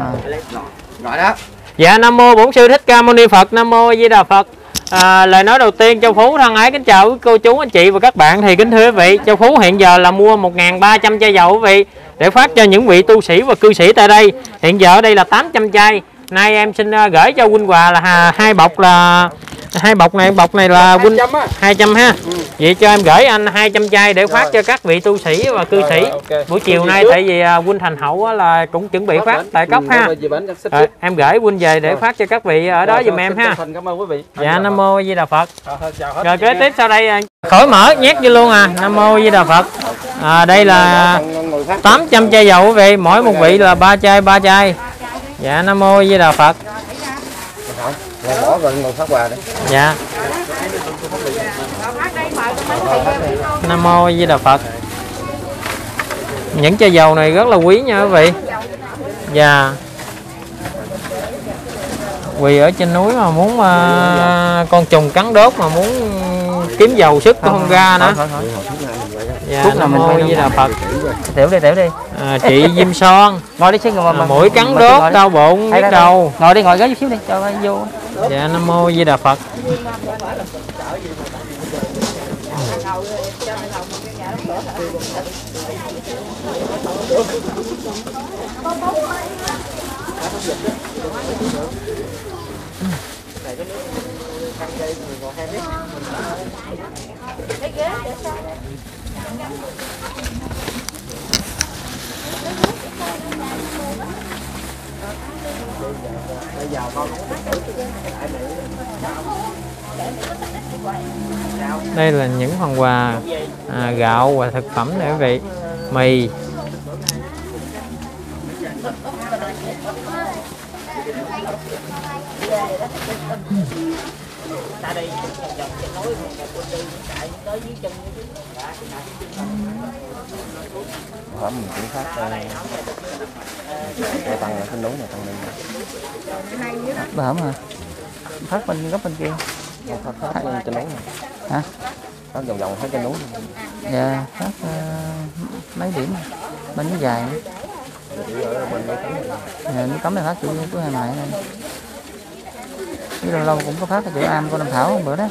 Nói đó. Dạ, Nam Mô Bổn Sư Thích Ca Mâu Ni Phật, Nam Mô Di Đà Phật. À, lời nói đầu tiên Châu Phú thân ái kính chào cô chú anh chị và các bạn. Thì kính thưa quý vị, Châu Phú hiện giờ là mua một nghìn ba trăm chai dầu quý vị để phát cho những vị tu sĩ và cư sĩ tại đây. Hiện giờ ở đây là tám trăm chai. Nay em xin gửi cho Huynh quà là hai bọc là hai bọc này, bọc này là Huynh hai trăm ha. Ừ. Vậy cho em gửi anh hai trăm chai để phát rồi cho các vị tu sĩ và cư rồi, sĩ. Rồi, okay. Buổi chiều nay tại vì Huynh Thành Hậu là cũng chuẩn bị phát, phát tại cốc ha. Rồi, em gửi Huynh về để rồi phát cho các vị ở đó rồi, giùm em ha. Thành, cảm ơn quý vị. Dạ, Nam Mô Di Đà Phật. Rồi, rồi kế tiếp sau đây khỏi mở nhét vô luôn à. Nam Mô Di Đà Phật. À, đây là tám trăm chai dầu quý vị, mỗi một vị là ba chai ba chai. Dạ, Nam Mô Di Đà Phật. Bỏ rồi ngồi phát quà đấy. Dạ. Nam Mô Di Đà Phật. Những chai dầu này rất là quý nha quý vị. Dạ. Quỳ ở trên núi mà muốn uh, con trùng cắn đốt mà muốn kiếm dầu sức cũng không ra nữa. Dạ, Nam Mô Di Đà Phật. Tiểu đi, tiểu đi. À, chị Diêm Son. Ngồi đi xíu ngồi mà. À, mũi cắn mà đốt, đau bụng, nhức đầu. Ngồi đi, ngồi ghế chút xíu đi, cho vô. Dạ, Nam Mô Di Đà Phật. Đây là những phần quà à, gạo và thực phẩm để quý vị, mì. Phẩm mình cũng phát để tăng lên núi này, tăng lên phẩm hả? Phát bên góc bên kia phát, phát lên trên núi này hả? Phát vòng vòng hết trên núi này. Dạ, phát uh, mấy điểm bên nó dài nữa. Dạ, nó cấm này phát chủ của Hai Mại này. Chứ lâu lâu cũng có phát cái chữ am của Nam Thảo hôm bữa đó.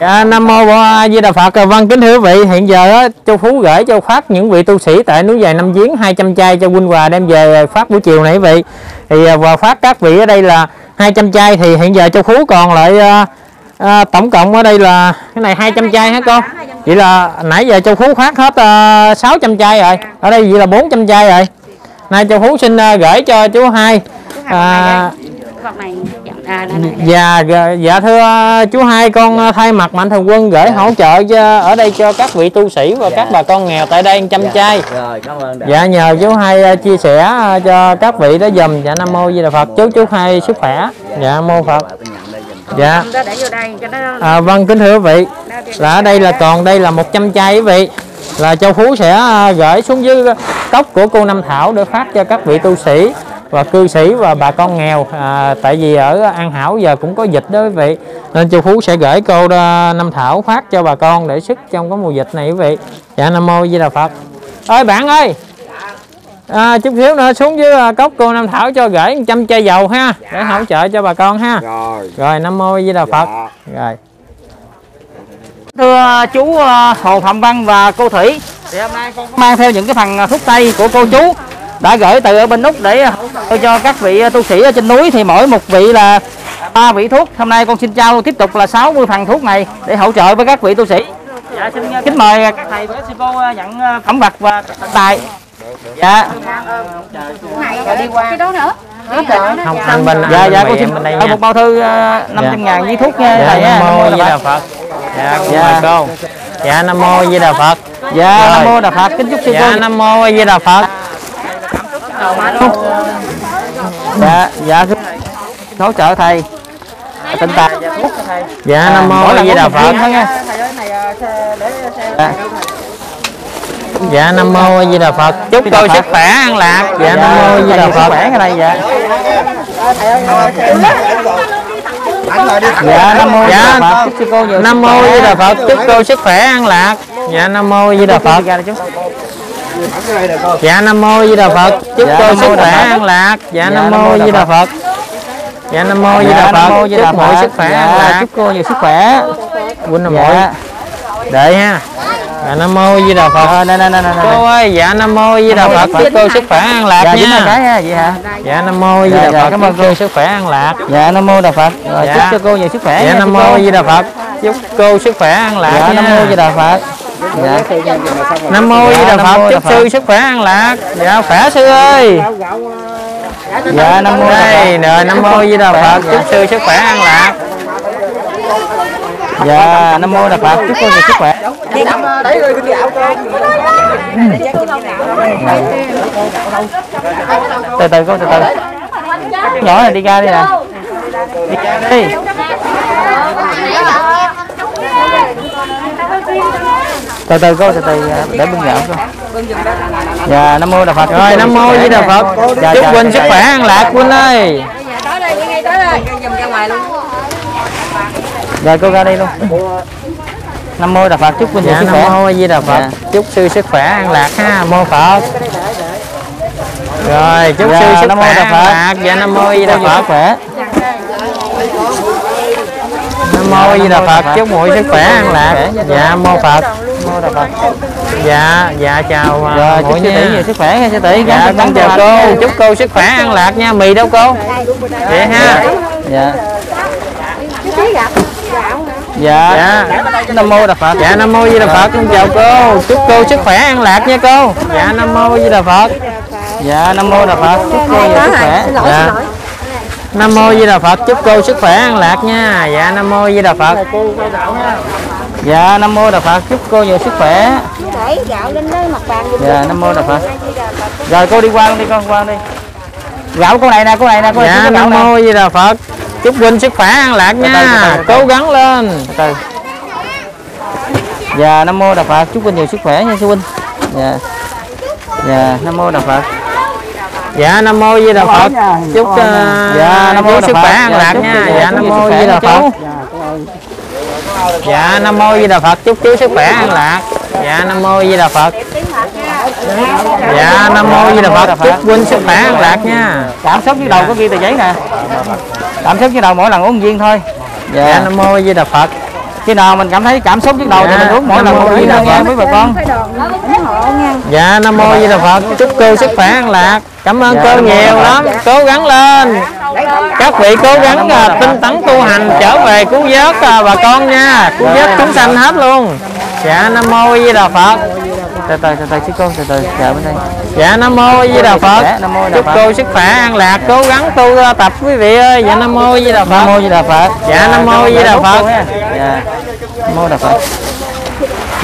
À, Nam Mô Di Đà Phật. Vâng, kính thưa quý vị, hiện giờ đó, Châu Phú gửi cho phát những vị tu sĩ tại núi dài Năm Giếng hai trăm chai cho Huynh Hòa đem về phát buổi chiều này quý vị. Thì và phát các vị ở đây là hai trăm chai. Thì hiện giờ Châu Phú còn lại à, tổng cộng ở đây là cái này hai trăm chai hả con? Vậy là nãy giờ Châu Phú phát hết à, sáu trăm chai rồi. Ở đây vậy là bốn trăm chai rồi. Nay Châu Phú xin à, gửi cho chú Hai à, À, đã, đã, đã. Dạ, dạ, dạ thưa chú hai, con thay mặt Mạnh Thường Quân gửi dạ. hỗ trợ cho, ở đây cho các vị tu sĩ và dạ. các bà con nghèo tại đây chăm dạ. chay. Rồi, cảm ơn. Dạ, nhờ chú hai chia sẻ cho các vị đã dùm. Dạ, Nam Mô Di Đà Phật. Chú chú hai sức khỏe. Dạ, Mô Phật. Dạ. À, vâng, kính thưa quý vị, là ở đây là còn đây là một chăm chay quý vị, là Châu Phú sẽ gửi xuống dưới cốc của cô Nam Thảo để phát cho các vị tu sĩ và cư sĩ và bà con nghèo, à, tại vì ở An Hảo giờ cũng có dịch đó quý vị, nên Châu Phú sẽ gửi cô Nam Thảo phát cho bà con để sức trong cái mùa dịch này quý vị. Dạ, Nam Mô Di Đà Phật. Ơi bạn ơi, à, chút xíu nữa xuống dưới cốc cô Nam Thảo cho gửi một trăm chai dầu ha, để hỗ trợ cho bà con ha. Rồi, rồi, Nam Mô Di Đà Phật. Rồi. Thưa chú Hồ Phạm Văn và cô Thủy, thì hôm nay con mang theo những cái phần thuốc tây của cô chú đã gửi từ ở bên Úc để cho các vị tu sĩ ở trên núi, thì mỗi một vị là ba vị thuốc. Hôm nay con xin trao tiếp tục là sáu mươi phần thuốc này để hỗ trợ với các vị tu sĩ. Dạ, xin kính mời các thầy với sư cô nhận phẩm vật và tài. Dạ. Đi qua cái đó nữa. Không, anh bên dạ, dạ, con xin một bao thư năm trăm ngàn với thuốc nha thầy nha. Nam Mô Di Đà Phật. Dạ, dạ cô. Dạ, Nam Mô Di Đà Phật. Dạ, Nam Mô Đà Phật. Kính chúc sư cô. Dạ, Nam Mô Di Đà Phật. Dạ, dạ hỗ trợ thầy tinh tài và thuốc thầy. Dạ, Nam Mô Di Đà Phật. Dạ, Nam Mô Di Đà Phật. Chúc tôi sức khỏe an lạc. Dạ, Nam Mô Di Đà Phật. Khỏe ở đây dạ. Dạ, Nam Mô Di Đà Phật. Nam Mô Di Đà Phật. Chúc tôi sức khỏe an lạc. Dạ, Nam Mô Di Đà Phật. Dạ, Nam Mô Di Đà Phật. Chúc tôi sức khỏe an lạc. Dạ, Nam Mô Di Đà Phật. Dạ, Nam Mô Di Đà Phật. Chúc mọi sức khỏe an lạc. Chúc cô nhiều sức khỏe. Quỳnh là mọi. Đợi ha. Dạ, Nam Mô Di Đà Phật. Nè nè nè nè. Cô ơi, dạ Nam Mô Di Đà Phật. Chúc cô sức khỏe an lạc nha. Cái vậy hả? Dạ, Nam Mô Di Đà Phật. Cảm ơn cô, sức khỏe an lạc. Dạ, Nam Mô Đà Phật. Chúc cho cô nhiều sức khỏe. Dạ, Nam Mô Di Đà Phật. Chúc cô sức khỏe an lạc. Dạ, Nam Mô Di Đà Phật. Dạ. Nam Mô Di Đà Phật. Chúc sư sức khỏe an lạc. Dạ, khỏe sư ơi. Dạ, Nam Mô đây, Nam Mô Di Đà Phật. Chúc sư sức khỏe an lạc. Dạ, Nam Mô Đà Phật. Chúc cô nhiều sức khỏe. Từ từ cô, từ từ nhỏ này đi ra đi nè, đi ra đi. Từ từ cô, từ từ để bưng gạo cô. Dạ, Nam Mô Đà Phật. Rồi, Nam Mô Di Đà Phật. Chúc Quỳnh sức khỏe an lạc. Quỳnh ơi, tới đây đi, ngay tới đây dùm ra ngoài luôn. Rồi cô ra đây luôn. Nam Mô Đà Phật. Chúc Quỳnh dạ, sức khỏe. Nam Mô Di Đà Phật. Dạ. Chúc sư sức khỏe an lạc ha. Mô Phật. Rồi, chúc dạ, sư sức Nam khỏe an lạc. Dạ, Nam Mô Di Đà Phật. Khỏe. Nam Mô Di Đà Phật. Chúc muội sức khỏe an lạc. Dạ, Mô Phật. Mô Đà Phật. Dạ, dạ chào rồi, chúc sư tỷ sức khỏe nha sư tỷ. Dạ, con chào cô. Chúc cô sức khỏe an lạc nha. Mì đâu cô? Vậy ha. Dạ. Dạ. Dạ. Nam Mô Đà Phật. Dạ, Nam Mô Di Đà Phật. Con chào cô. Chúc cô sức khỏe an lạc nha cô. Dạ, Nam Mô Di Đà Phật. Dạ, Nam Mô Đà Phật. Chúc cô sức khỏe. Dạ. Nam Mô Di Đà Phật. Chúc cô sức khỏe an lạc nha. Dạ, Nam Mô Di Đà Phật. Dạ, Nam Mô Đà Phật. Chúc cô nhiều sức khỏe. Dạ, Nam Mô Đà Phật. Rồi cô đi qua đi, con qua đi. Gạo cô này nè, cô này nè, cô này. Dạ, Nam Mô Di Đà Phật. Chúc Quỳnh sức khỏe an lạc nha. Cố gắng lên. Từ. Dạ, Nam Mô Đà Phật. Chúc Quỳnh nhiều sức khỏe nha sư huynh. Dạ. Dạ, Nam Mô Đà Phật. Dạ, Nam Mô Di Đà Phật. Chúc dạ, Nam Mô sức khỏe an lạc nha. Dạ, Nam Mô Di Đà Phật. Dạ, Nam Mô Di Đà Phật. Chúc chú sức khỏe an lạc. Dạ, Nam Mô Di Đà Phật. Dạ, Nam Mô Di Đà Phật. Chúc Quỳnh sức khỏe an lạc nha. Cảm xúc với đầu có ghi tờ giấy nè. Cảm xúc với đầu mỗi lần uống viên thôi. Dạ, dạ, Nam Mô Di Đà Phật. Khi nào mình cảm thấy cảm xúc với đầu dạ, thì mình uống mỗi Nam lần một viên thôi nha quý bà con. Dạ, Nam Mô Di Đà Phật. Chúc cô sức khỏe an lạc. Cảm ơn dạ, cô nhiều lắm. Cố gắng lên. Các vị cố gắng dạ, tinh tấn tu hành trở về cứu vớt bà con nha. Cứu vớt chúng sanh hết luôn. Dạ, Nam Mô Di Đà Phật. từ từ từ từ cô từ từ chờ bên đây. Dạ Nam Mô A Di Đà Phật, chúc cô sức khỏe an lạc, cố gắng tu tập quý vị ơi. Dạ Nam Mô A Di Đà Phật, Nam Mô A Di Đà Phật, dạ Nam Mô A Di Đà Phật, dạ Nam Mô Đà Phật,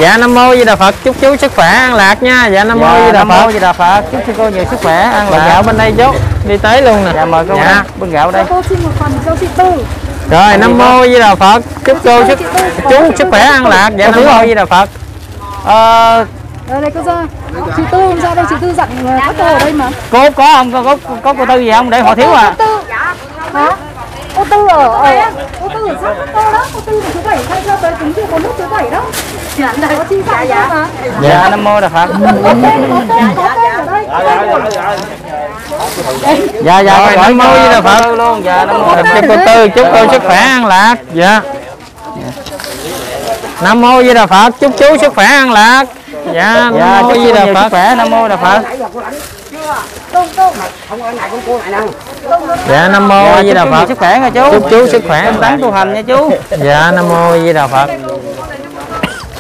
dạ Nam Mô A Di Đà Phật, chúc chú sức khỏe an lạc nha. Dạ Nam Mô A Di Đà Phật, Di Đà Phật, chúc cho cô nhiều sức khỏe an lạc. Gạo bên đây chú đi tới luôn nè. Dạ mời cô bưng gạo đây. Cô xin một phần rau xi tư. Rồi Nam Mô A Di Đà Phật, chúc cô sức chú sức khỏe an lạc. Dạ Nam Mô A Di Đà Phật. Ờ đây cô ra. Chị Tư ra đây, chị Tư dặn các cô ở đây mà. Cô có không? Có có, có cô Tư gì không để họ thiếu à? Tư. Hả? Cô Tư ở ở cô Tư ở sát các cô đó, cô Tư của thứ bảy thay cho tới tính chưa có nước thứ bảy đó. Dạ đây có chi phải dạ mà. Dạ Nam Mô Đà Phật. Dạ dạ Nam Mô Di Đà Phật luôn. Dạ Nam Mô cho cô Tư, chúc cô sức khỏe an lạc. Dạ. Nam Mô Di Đà Phật, chúc chú sức khỏe an lạc. Dạ Nam Mô Di Đà Phật, khỏe. Nam Mô Đà Phật. Dạ Nam Mô Di Đà Phật, sức khỏe nha chú, chúc chú sức khỏe an táng tu hành nha chú. Dạ Nam Mô Di Đà Phật.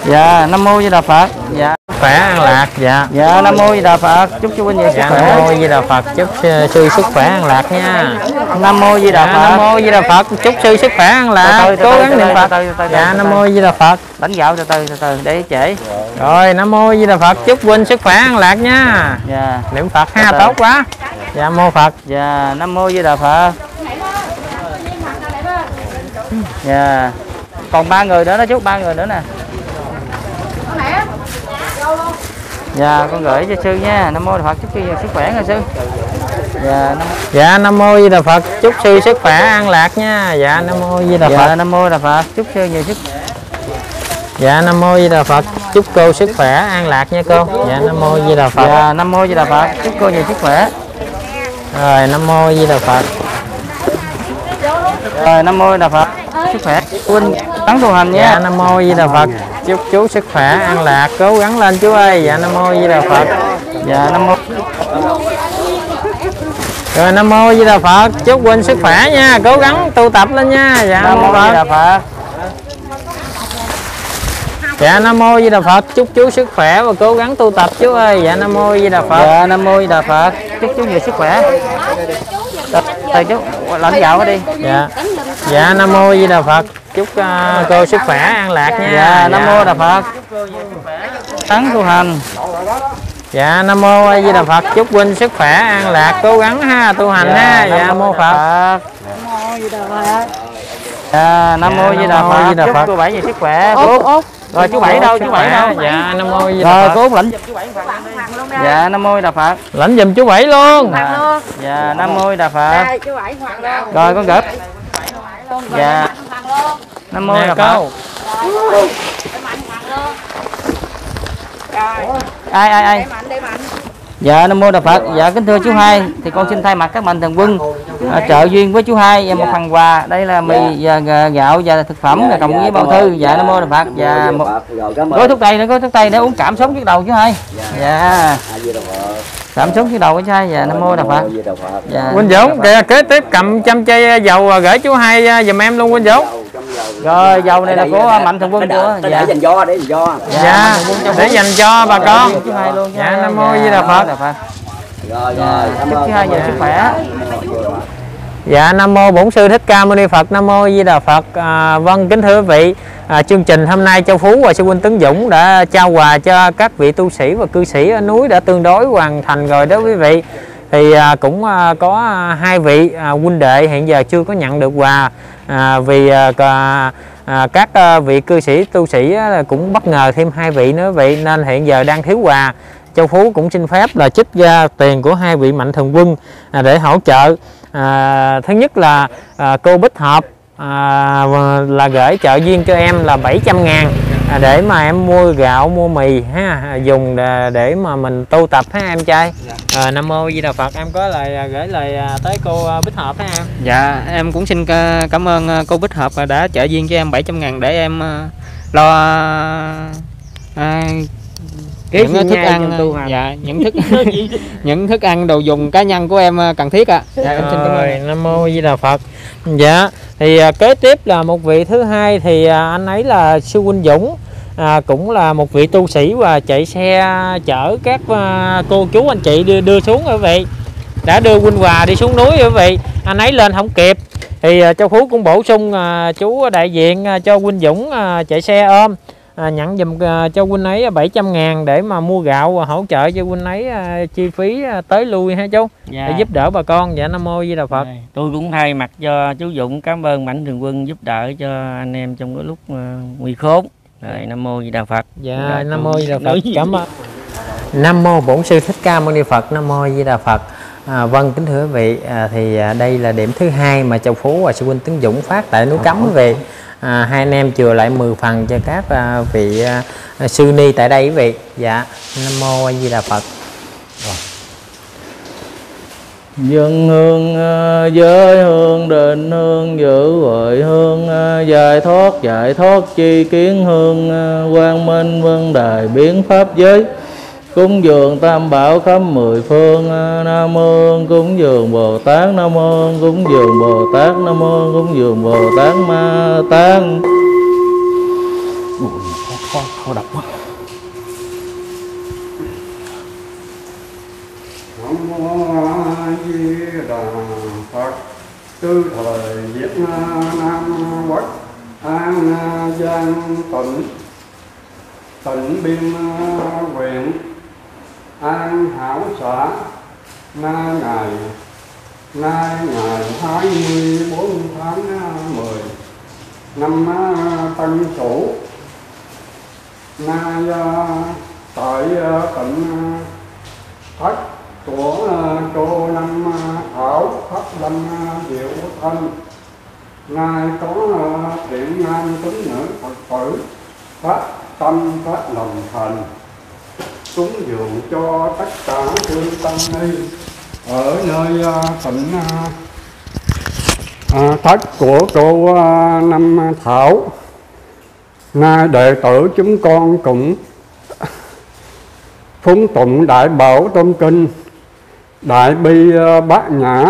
Dạ Nam Mô Di Đà Phật, dạ khỏe an lạc. Dạ dạ Nam Mô Di Đà Phật, chúc chú nhiều sức khỏe. Nam Mô Di Đà Phật, chúc sư sức khỏe an lạc nha. Nam Mô Di Đà Phật, Nam Mô Di Đà Phật, chúc sư sức khỏe an lạc, cố gắng niệm Phật. Dạ Nam Mô Di Đà Phật, bánh gạo từ từ từ từ để trễ. Rồi Nam Mô Di Đà Phật, chúc huynh sức khỏe an lạc nha. Dạ niệm Phật ha, tốt quá. Dạ mô Phật. Dạ Nam Mô Di Đà Phật. Dạ còn ba người nữa đó chú, ba người nữa nè. Dạ con gửi cho sư nha. Nam Mô Đà Phật, chúc sư sức khỏe nha sư. Dạ Nam, dạ, Nam Mô Di Đà Phật, chúc sư sức khỏe an lạc nha. Dạ Nam Mô Di Đà Phật. Dạ Nam Mô Đà Phật, chúc sư nhiều sức. Dạ Nam Mô Di Đà Phật, chúc cô sức khỏe an lạc nha cô. Dạ Nam Mô Di Đà Phật. Dạ Nam Mô Di Đà Phật, chúc cô nhiều sức khỏe. Rồi Nam Mô Di Đà Phật. Rồi Nam Mô Di Đà Phật, sức khỏe huynh tấn tu hành nha. Dạ Nam Mô Di Đà Phật, chúc chú sức khỏe an lạc, cố gắng lên chú ơi. Dạ Nam Mô Di Đà Phật. Dạ Nam Mô. Rồi Nam Mô Di Đà Phật, chúc huynh sức khỏe nha, cố gắng tu tập lên nha. Dạ Nam Mô Di Đà Phật. Dạ Nam Mô Di Đà Phật, chúc chú sức khỏe và cố gắng tu tập chú ơi. Dạ Nam Mô Di Đà Phật. Dạ Nam Mô Di Đà Phật, chúc chú nhiều sức khỏe. Thầy chú lãnh gạo đi. Dạ. Dạ Nam Mô Di Đà Phật, chúc uh, cô sức khỏe an lạc nha. Dạ Nam Mô Đà Phật, tấn tu hành. Dạ Nam Mô A Di Đà Phật, chúc huynh sức khỏe an lạc, cố gắng ha tu hành ha. Dạ Nam Mô Phật. Dạ Nam Mô Di Đà Phật, chúc cô Bảy nhiều sức khỏe. Rồi chú Bảy đâu, chú Bảy đâu? Dạ Nam Mô Di Đà Phật. Rồi cố lãnh giùm chú Bảy Phật. Dạ Nam Mô Đà Phật. Lãnh giùm chú Bảy luôn. Dạ Nam Mô Đà Phật. Rồi con gửi. Dạ Nam Mô Đà Phật. Ai ai ai? Dạ Nam Mô Đà Phật. Dạ kính thưa chú Hai, thì con xin thay mặt các mạnh thường quân trợ duyên với chú Hai một phần quà, đây là mì và gạo và thực phẩm là cộng với bao thư. Dạ Nam Mô Đà Phật. Dạ một gói thuốc tây nữa, gói thuốc tây để uống cảm sống trước đầu chú Hai. Dạ cảm sống trước đầu của chú Hai. Dạ Nam Mô Đà Phật. Dạ Quỳnh Dũng kìa, kế tiếp cầm chăm chay dầu gửi chú Hai dùm em luôn Quỳnh Dũng. Rồi dầu này là của mạnh thường quân của dạ dành cho để dành cho dạ để dành cho bà con. Dạ Nam Mô Di Đà Phật. Rồi rồi chúc chú Hai nhiều sức khỏe. Dạ Nam Mô Bổn Sư Thích Ca Mâu Ni Phật. Nam Mô Di Đà Phật. À, vâng kính thưa quý vị, à, chương trình hôm nay Châu Phú và sư huynh Tuấn Dũng đã trao quà cho các vị tu sĩ và cư sĩ ở núi đã tương đối hoàn thành rồi đó quý vị. Thì à, cũng à, có hai vị à, huynh đệ hiện giờ chưa có nhận được quà, à, vì à, à, các à, vị cư sĩ tu sĩ à, cũng bất ngờ thêm hai vị nữa vậy, nên hiện giờ đang thiếu quà. Châu Phú cũng xin phép là trích ra tiền của hai vị mạnh thường quân à, để hỗ trợ. À, thứ nhất là à, cô Bích Hợp à, là gửi trợ duyên cho em là bảy trăm ngàn à, để mà em mua gạo mua mì ha, dùng để, để mà mình tu tập ha em trai. À, Nam Mô Di Đà Phật. Em có lời gửi lời tới cô Bích Hợp ha em. Dạ em cũng xin cảm ơn cô Bích Hợp đã trợ duyên cho em bảy trăm ngàn để em lo à, những thức ăn tu dạ, những thức những thức ăn đồ dùng cá nhân của em cần thiết ạ. À. Dạ em xin cảm ơn. Nam Mô Di Đà Phật. Dạ thì à, kế tiếp là một vị thứ hai thì à, anh ấy là sư huynh Dũng à, cũng là một vị tu sĩ và chạy xe chở các à, cô chú anh chị đưa, đưa xuống quý vị, đã đưa Quỳnh Hòa đi xuống núi quý vị, anh ấy lên không kịp thì à, Châu Phú cũng bổ sung à, chú đại diện à, cho Quỳnh Dũng à, chạy xe ôm à, nhận dùm à, cho Quỳnh ấy bảy trăm ngàn để mà mua gạo và hỗ trợ cho Quỳnh ấy à, chi phí à, tới lui ha chú, dạ, để giúp đỡ bà con. Dạ, Nam Mô Di Đà Phật. Đây, tôi cũng thay mặt cho chú Dũng cảm ơn Mạnh Thường Quân giúp đỡ cho anh em trong cái lúc à, nguy khốn. Rồi, Nam Mô Di Đà Phật. Dạ, Nam Mô Di Đà Phật. Cảm ơn. Nam Mô Bổn Sư Thích Ca Mâu Ni Phật. Nam Mô Di Đà Phật. À, vâng, kính thưa quý vị, à, thì à, đây là điểm thứ hai mà Châu Phú và sư huynh Tuấn Dũng phát tại núi Cấm quý vị. À, hai anh em chừa lại mười phần cho các à, vị à, sư ni tại đây quý vị. Dạ, Nam Mô Di Đà Phật. Dân hương giới hương định hương giữ huệ hương giải thoát giải thoát chi kiến hương quang minh vân đài biến pháp giới cúng dường tam bảo khắp mười phương. Nam mô cúng dường Bồ Tát, Nam mô cúng dường Bồ Tát, Nam mô cúng dường Bồ Tát Ma Tăng. Khó, khó đọc quá. Từ thời Việt Nam Bắc An Giang tỉnh tỉnh biên huyện An Hảo xã na ngày nay ngày hai mươi bốn tháng mười năm Tân Sửu, nay tại tỉnh Thất của Châu Nam Thảo Pháp Lâm Diệu Thanh, nay có thiện nam tín nữ Phật tử phát tâm phát lòng thành cúng dường cho tất cả chư tăng ni ở nơi tỉnh Thất của Châu Nam Thảo. Nay đệ tử chúng con cũng phúng tụng Đại Bảo Tôn Kinh, Đại Bi Bát Nhã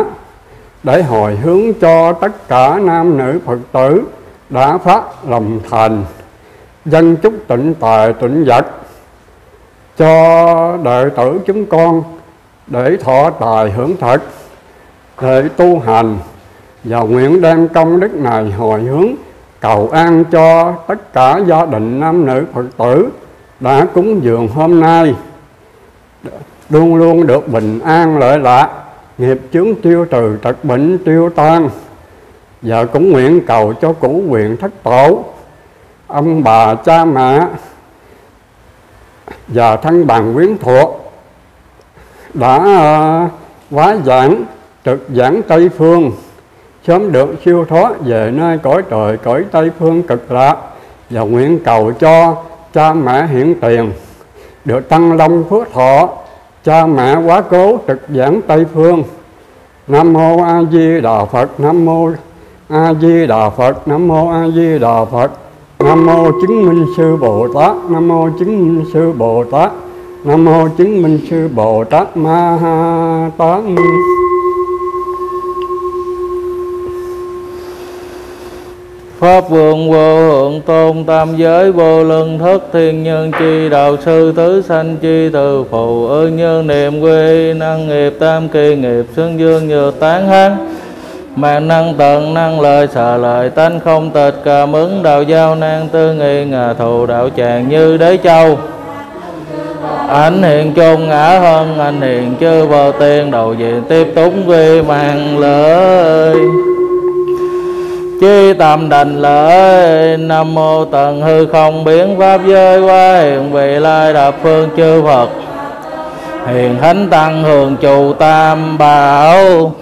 để hồi hướng cho tất cả nam nữ Phật tử đã phát lòng thành dân chúc tịnh tài tịnh vật cho đệ tử chúng con để thọ tài hưởng thật để tu hành, và nguyện đem công đức này hồi hướng cầu an cho tất cả gia đình nam nữ Phật tử đã cúng dường hôm nay luôn luôn được bình an lợi lạc, nghiệp chướng tiêu trừ, tật bệnh tiêu tan. Và cũng nguyện cầu cho cửu quyền thất tổ, ông bà cha mẹ và thân bằng quyến thuộc đã quá giảng trực giảng Tây Phương sớm được siêu thoát về nơi cõi trời cõi Tây Phương cực lạc. Và nguyện cầu cho cha mẹ hiện tiền được tăng long phước thọ, cha mẹ quá cố trực giảng Tây Phương. Nam Mô A Di Đà Phật, Nam Mô A Di Đà Phật, Nam Mô A Di Đà Phật. Nam Mô Chứng Minh Sư Bồ Tát, Nam Mô Chứng Minh Sư Bồ Tát, Nam Mô Chứng Minh Sư Bồ Tát Ma Ha Tán. Pháp vương vô lượng tôn tam giới vô lưng thất thiên nhân chi đạo sư tứ sanh chi từ phụ ư nhân niệm quy năng nghiệp tam kỳ nghiệp xương dương như tán hán mạng năng tận năng lợi sợ lợi tánh không tịch cảm ứng đạo giao năng tư nghi ngà thù đạo tràng như đế châu ảnh hiện chung ngã hơn ảnh hiện chư vô tiên đầu diện tiếp túng vi mạng lợi chi tạm đành lợi. Nam mô tận hư không biến pháp giới qua hiện vị lai đạp phương chư Phật hiền thánh tăng hưởng trụ tam bảo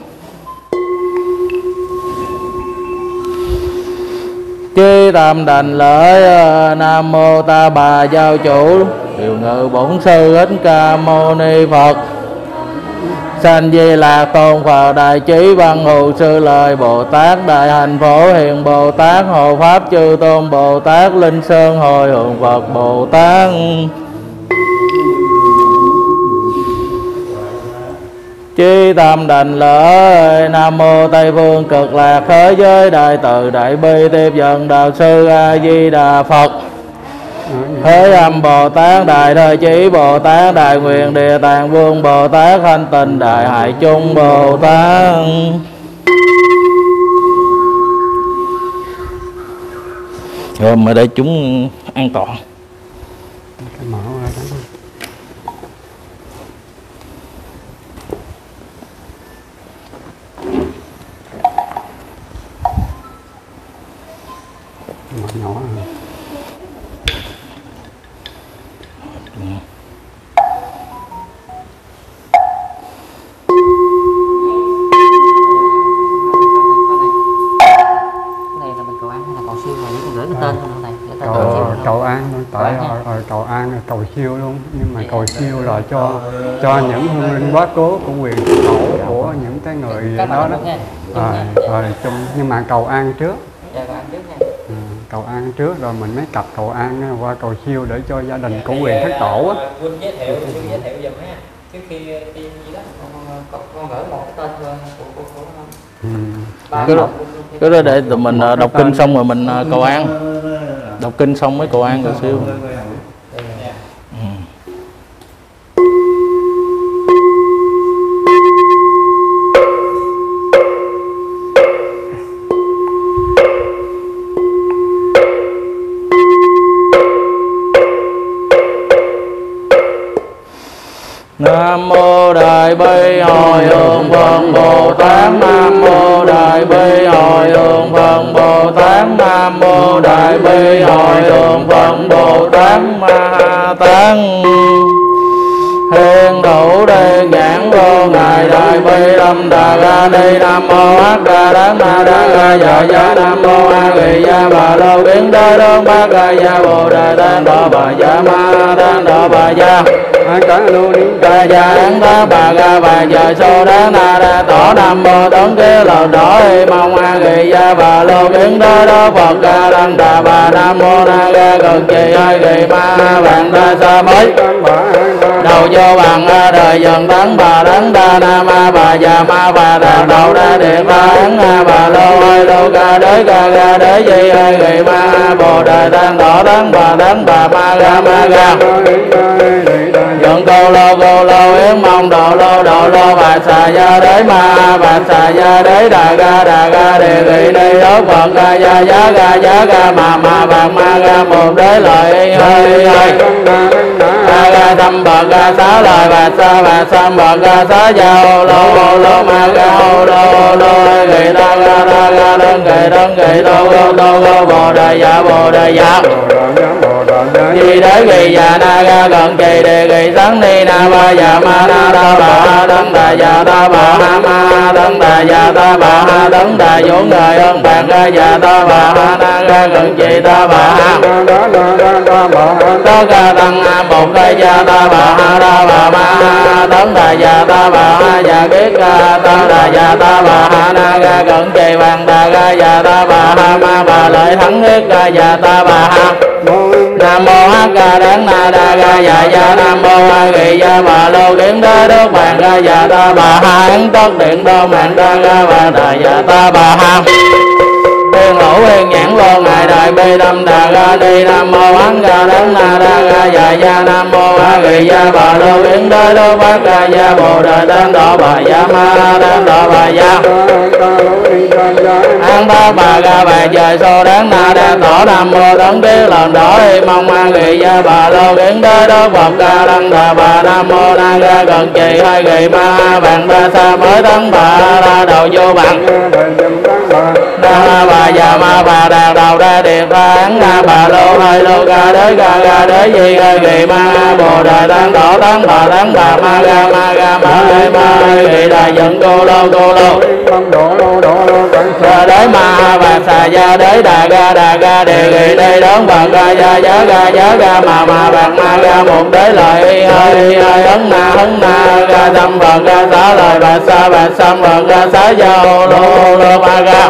chi tạm đành lợi. Nam mô ta bà giáo chủ điều ngự bổn sư Thích Ca Mâu Ni Phật sanh Di Lạc Tôn Phật đại trí văn hữu sư lợi Bồ Tát đại hành phổ hiền Bồ Tát hộ pháp chư tôn Bồ Tát linh sơn hồi hưởng Phật Bồ Tát. Chi tâm đành lợi. Nam mô Tây Phương Cực Lạc thế giới đại từ đại bi tiếp dẫn đạo sư A Di Đà Phật Thế Âm Bồ Tát, Đại Thời Chí Bồ Tát, Đại Nguyện Địa Tạng Vương Bồ Tát, Thanh Tịnh Đại Hải Trung Bồ Tát. Rồi mà để chúng an toàn. Cầu siêu luôn, nhưng mà cầu siêu là cho cho những hương linh quá cố của quyền tổ của những cái người đó đó à, rồi chung, nhưng mà cầu an trước ừ, cầu an trước rồi mình mới cặp cầu an qua cầu siêu để cho gia đình của quyền thất tổ á. Quân giới thiệu giới thiệu giùm ha, trước khi đi đó con gửi một cái tên của của cứ đó để tụi mình đọc kinh xong rồi mình cầu an, đọc kinh xong mới cầu an cầu siêu. Nam mô Đại Bi Hồi Hướng Phật Bồ Tát, Nam mô Đại Bi Hồi Hướng Phật Bồ Tát, Nam mô Đại Bi Hồi Hướng Phật Bồ Tát Ma Tán. Thiên thủ đề nhãn vô ngài Đại Bi Lâm Đà Ra Đi. Nam mô Ác Đà Đán Ma Đà Ra Dạ Dạ. Nam mô A Kỳ Gia Bà Lâu Kiến Đế Đốn Bác Ca Gia Bồ Đề Tán Đỏ Bà Gia Ma Tán Đỏ Bà Gia Ca Gia Đán Tá Bà Ga Bà Giờ Sô Đá Na Đa Tỏ. Nam mô Tấn Ký Lầu Đỏ Y Mong A Kỳ Gia Bà Lâu Kiến Đế Đó Phật Ca Đăng Đà Bà. Nam mô Na Ga Cần Trì Ai Kỳ Ma Vạn Đa Sa Mới Đầu Vô Bằng A Đời Dần Tấn Bà Đấn Đa Nam A Bà Già Ma Bà Đà Đậu Đa Điện Ba Ấn A Bà Lô Ai Lô Ca Đới Ca Ga Đới Di Ai Kỳ Ma A Bồ Đề Tán Đỏ Tấn Bà Đấn Bà Ma Ga Ma Ga Câu lô câu lô yếm mong độ lô độ lô bà xà gia đế ma bà xà gia đế đà ga đà ga đề nghị ni đốt phật ga gia giá ga giá ga mà mà bà ma ga một đế lợi ơi ơi ta ga thăm bậc ga sáu lời bà sa bà sam bậc ga sáu giao lô lô lô ma ga lô lô nghị ta ga ta ga đơn nghị đơn nghị đô đô đô bồ đề dạ bồ đề dạ Di Đế Kỳ Già Na Ga Cận Kỳ Đề Kỳ Sắn Ni Na Ba Già Ma Na Ta Bà Đấng Đà Già Ta Bà Ma Ma Đấng Đà Già Ta Bà Đấng Đà Dũng Người Ân Bạc Ga Già Ta Bà Na Ga Cận Kỳ Ta Bà Tất Ca Tăng A Một Ga Già Ta Bà Ta Bà Ma Đấng Đà Già Ta Bà Già Kiết Ca Ta Đà Già Ta Bà Na Ga Cận Kỳ Vàng Đà Ga Già Ta Bà Ma Bà Lợi Thắng Kiết Ga Già Ta Bà. Nam mô A Ca Đán Na Đa Ga Dạ Dạ. Nam mô A Kỳ Gia Bà Lô Kiến Đế Đức Bàn Ga Dạ Ta Bà Ha Ấn Tất Điện Đô Mạng Đa Ga Bà Đà Dạ Ta Bà Ha. Tiên Hữu Yên Nhãn Lô Ngài Đại Bi Đâm Đà Ga Đi. Nam mô A Ca Đán Na Đa Ga Dạ Dạ. Nam mô A Kỳ Gia Bà Lô Kiến Đế Đức Bát Ga Gia Bồ Đề Đán Đỏ Bà Dạ Ma Đán Đỏ Bà Dạ An Ba Bà Ga Bà Trời Sô Đán Na Đa Tỏ. Nam mô Tấn Ký Lầu Đỏ Y Mong A Kỳ Gia Bà Lô Kiến Đế Đốt Phật Ca Đăng Đà Bà. Nam mô Na Ga Cận Trì Hai Kỳ Ma Vạn Ba Sa Mới Tấn Bà Ra Đầu Vô Bằng Đa Bà Già Ma Bà Đà Đầu Đa Điện Ra Ấn Na Bà Lô Hai Lô Ca Đế Ca Ga Đế Di Hai Kỳ Ma Bồ Đề Tán Đỏ Tán Bà Tán Bà Ma Ga Ma Ga Ma Ê Ma Ê Kỳ Đà Dận Cô Lô Cô Lô Đế Ma Bà Xà Gia Đế Đà Ga Đà Ga Đề Nghị Đế Đón Bà Ga Gia Giá Ga Giá Ga Mà Mà Bạc Ma Ga Một Đế Lợi Ơi Ơi Ấn Na Ấn Na Ga Tâm Bà Ga Xá Lời Bà Sa Bà Sam Bà Ga Xá Gia Lô Lô Ma Ga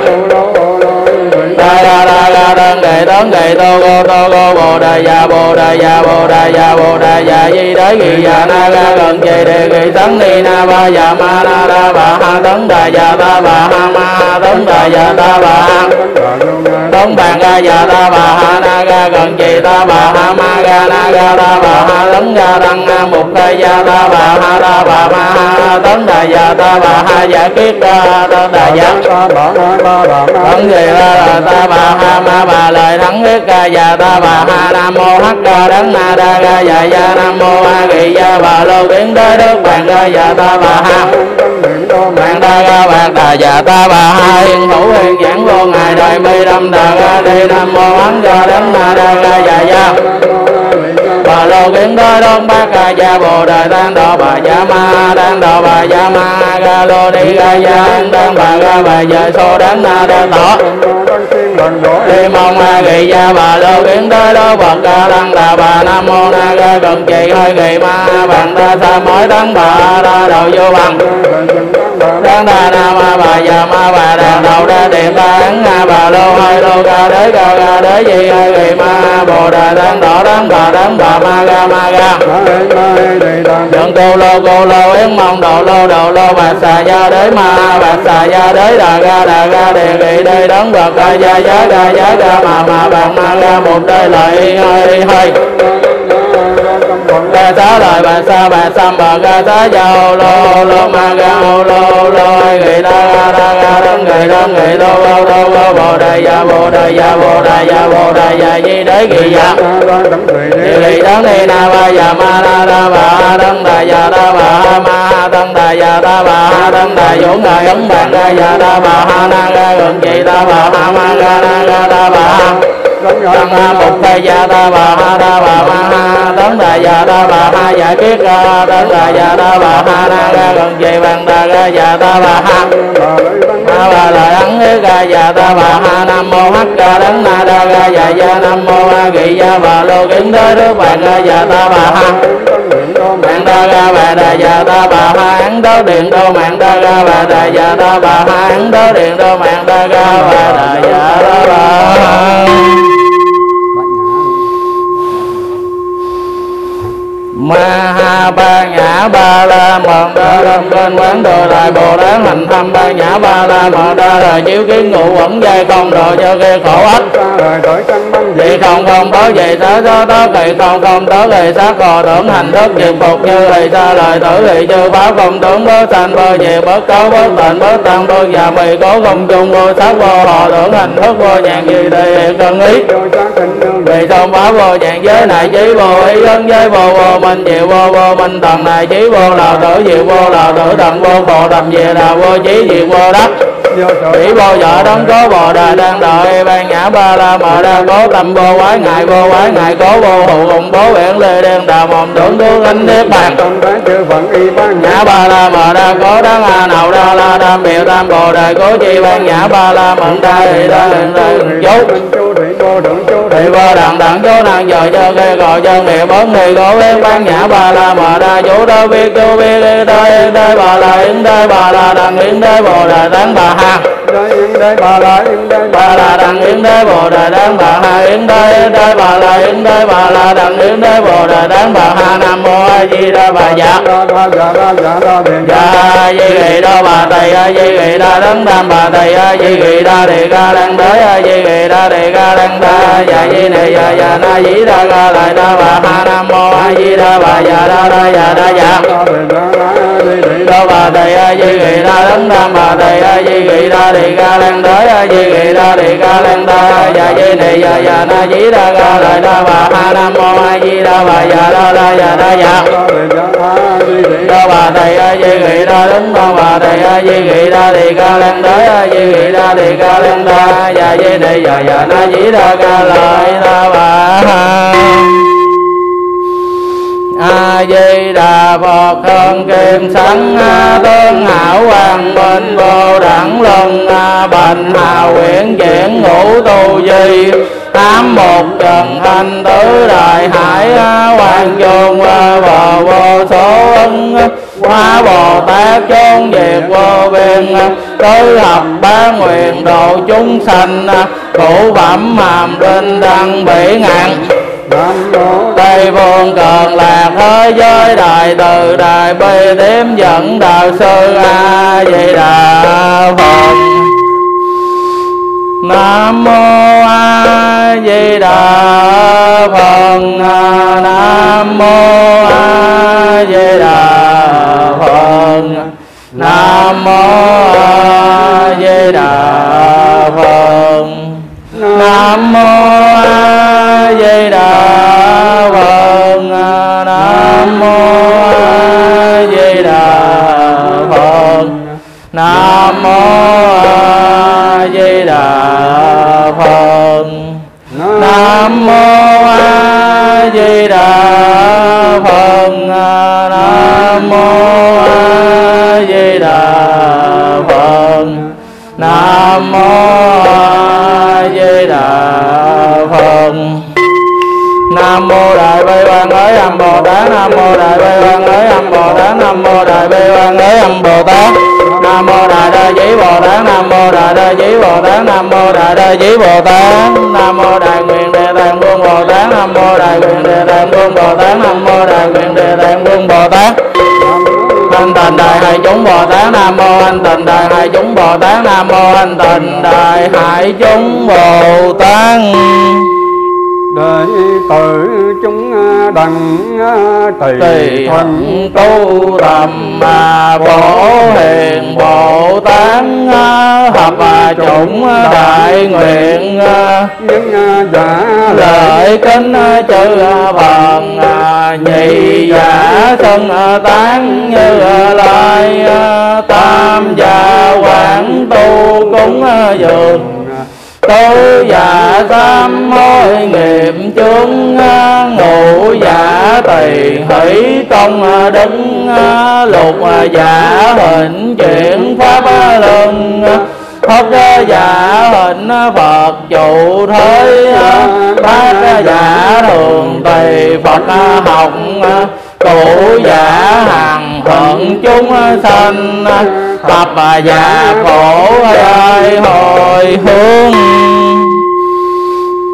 Đa Ga Đa Ga Đơn Đề Đón Đề Tô Cô Tô Cô Bồ Đề Dạ Bồ Đề Dạ Bồ Đề Dạ Bồ Đề Dạ Di Đế Kỳ Dạ Na Ga Cận Trì Đề Kỳ Sắn Ni Na Ba Dạ Ma Na Đa Bà Ha Tấn Đà Dạ Ta Bà Ha Ma Tấn Đà Dạ Ta Bà Tống bạc ca già ta bà ha na ga gần chị ta bà ha ma ga na ga ta bà ha lấn ga đăng na mục ca gia ta bà ha ta bà ma ha tấn đại già ta bà ha giả kiết ta tấn đại già tấn gì ta ta bà ha ma bà lời thắng biết ca già ta bà ha nam mô hắc ca đấng na đa ga già gia nam mô a kỳ gia bà lô tiến tới đức bàn ca già ta bà ha bạn ta ga bạn đà già ta bà ha hiền hữu hiền giảng vô ngài đời mi đâm đà ga đi nam mô ấn ga đấng na đa ga già gia bà lô kiến đôi đông bác ca gia bồ đề tan đỏ bà gia ma tan đỏ bà gia ma ga lô đi ga gia tan bà ga bà giờ so đấng na đa tỏ đi mong a kỳ gia bà lô kiến đôi đô bậc ca tăng đà bà nam mô na ga gần chị hơi kỳ ma bạn ta sa mới tấn bà ta đầu vô bằng đăng đa na ma bà già ma bà đàn đầu đa điện ta ấn a bà lô hai lô ca đế ca ca đế di hai vị ma bồ đề đăng đỏ đăng bà đăng bà ma ga ma ga đặng cô lô cô lô yến mong đầu lô đầu lô bà xà gia đế ma bà xà gia đế đà ga đà ga đề vị đây đấng vật ca gia giá ca giá ca mà mà bà ma ga một đế lợi hơi hơi ca xá lời bà sa bà sam bà ca xá giàu lô lô ma ga ô lô lô người ta ga ta ga đấng người đấng người lô lô lô lô bồ đề ya bồ đề ya bồ đề ya bồ đề ya di đế kỳ ya kỳ đấng ni na ba ya ma na ra bà đấng đà ya ta bà ma đấng đà ya ta bà đấng đà dũng đà ấn bạn đà ya ta bà na ga gần chị ta bà ma ga na ga ta bà tăng a mục ca gia ta bà ha ta bà ma ha tấn đà gia ta bà ha giải kiết ra tấn đà gia ta bà ha na ra gần về bằng đà ra gia ta bà ha ta bà lời ấn hứa ca gia ta bà ha nam mô hắc ca đấng na đa ra gia gia nam mô a kỳ gia bà lô kính tới đức bàn ra gia ta bà ha mạng đa ra bà đà gia ta bà ha ấn đố điện đô mạng đa ra bà đà gia ta bà ha ấn đố điện đô mạng đa ra bà đà gia ta bà ma ha ba nhã ba la mật đa lâm bên quán đồ đại bồ tát hành thăm ba nhã ba la mật đa đời chiếu kiến ngụ ẩn giai không đồ cho kia khổ ách vị không không có gì thế đó đó kỳ không không đó kỳ sát cò tưởng hành thức diệt phục như thì xa lời tử thì chư pháp không tưởng bớt sanh bơ gì bớt cấu bớt tịnh bớt tăng bớt già mì cố không chung vô sát vô họ tưởng hành thức vô nhàn gì thì cần ý vì không pháp vô nhàn giới này chí vô ý ấn giới vô vô minh diệu vô vô minh tầng này chí vô lào tử diệu vô lào tử tầng vô khổ tầm về đà vô chí diệu vô đắc chỉ vô vợ đấng cố bồ đề đang đợi ban nhã ba la mật đa cố tâm vô quái ngại vô quái ngại cố vô hữu cùng bố biển lê đen đà mồm tưởng tướng ánh niết bàn nhã ba la mật đa cố đấng a nậu đa la tam biểu tam bồ đề cố chi ban nhã ba la mật đa thì đa hình đa chú thị vô đặng đặng chú nàng giờ cho kê gọi chân địa bốn thì cố yến ban nhã ba la mật đa chú đó biết chú biết yến đế yến đế bà la yến đế bà la đặng yến đế bồ đề tán bà ha yến đế bà la yến đế bà la đặng yến đế bồ đề tán bà ha yến đế yến đế bà la yến đế bà la đặng yến đế bồ đề tán bà ha nam mô a di đà bà dạ dạ di kỳ đa bà tỳ a di kỳ đa đấng tam bà tỳ a di kỳ đa đề ca đăng đế a di kỳ đa đề ca đăng đa dạ di này dạ dạ na di đa ca lại đa bà ha nam mô a di đà bà dạ đa đa dạ đa dạ đa bà tỳ a di kỳ đa đấng tam bà tỳ a di kỳ đa đề ca đăng đế a di kỳ đa đề ca đăng đa dạ di này dạ dạ na di đa ca lại đa bà ha nam mô a di đà bà dạ đa đa dạ đa dạ đa bà tỳ a di kỳ đa đấng tam bà tỳ a di kỳ đa đề ca đăng đế a di kỳ đa đề ca đăng đa dạ di này dạ dạ na di đa ca lại đa bà a di đà phật thân kim sắn a tướng hảo hoàng minh vô đẳng luân a bành hào quyển chuyển ngũ tu di tám một trần thanh tứ đại hải hoàng dương và vô số ân hóa bồ tát chốn diệt vô biên tứ hợp bá nguyện độ chúng sanh thủ phẩm hàm linh đăng bỉ ngạn tây phương cần lạc thế giới đại từ đại bi đếm dẫn đạo sư a di đà phật Nam mô A Di Đà Phật. Nam mô A Di Đà Phật. Nam mô A Di Đà Phật. Nam mô A Di Đà Phật. Nam mô A Di Đà Phật. Nam mô A Di Đà Phật. Nam mô A Di Đà Phật. Nam mô A Di Đà Phật. Nam mô A Di Đà Phật. Nam mô Đại Bi Quan Thế Âm Bồ Tát. Nam mô Đại Bi Quan Thế Âm Bồ Tát. Nam mô Đại Bi Quan Thế Âm Bồ Tát. Nam mô Đại Đa Chí Bồ Tát. Nam mô Đại Đa Chí Bồ Tát. Nam mô Đại Đa Chí Bồ Tát. Nam mô Đại Nguyện Địa Tạng Vương Bồ Tát. Nam mô Đại Nguyện Địa Tạng Vương Bồ Tát. Nam mô Đại Nguyện Địa Tạng Vương Bồ Tát. Anh Tịnh Đại Hải Chúng Bồ Tát. Nam mô Anh Tịnh Đại Hải Chúng Bồ Tát. Nam mô Anh Tịnh Đại Hải Chúng Bồ Tát. Đệ tử chúng đặng tỳ thuận tu tầm mà Bổ Hiền Bồ Tát Hợp Chủng Đại Nguyện. Những giả lợi kính chư Phật nhị giả thân tán Như Lai tam gia quảng tu cúng dường tứ giả tam mối nghiệp chướng ngũ giả tỳ hỷ công đứng lục giả hình chuyển pháp luân thất giả hình Phật trụ thế bát giả thường tỳ Phật học cụ giả hàng thuận chúng sanh tập giả khổ ơi hồi hướng.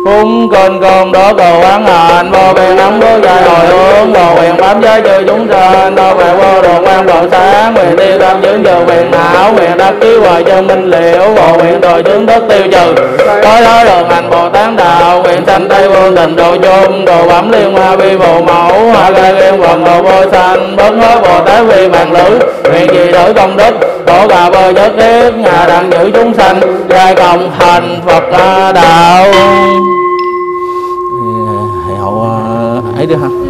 Cúng cơm cơm đỡ cầu quán hạnh vô biên nắm bước dài hồi hướng đồ quyền bám giới chư chúng trên đô về vô đồ quan độ sáng quyền tiêu tam dưỡng trừ quyền não quyền đắc ký hoài chân minh liễu bộ quyền đời tướng đất tiêu trừ tối lối đường hành Bồ Tát đạo quyền sanh tây vương tình đồ chung đồ bẩm liên hoa vi phụ mẫu hoa cây liên quần đồ vô sanh bất hối Bồ Tát vi mạng lữ nguyện gì đổi công đức đổ gà bơ chất kiếp nhà đặng giữ chúng sanh giai cộng hành Phật đạo. Hãy đưa không?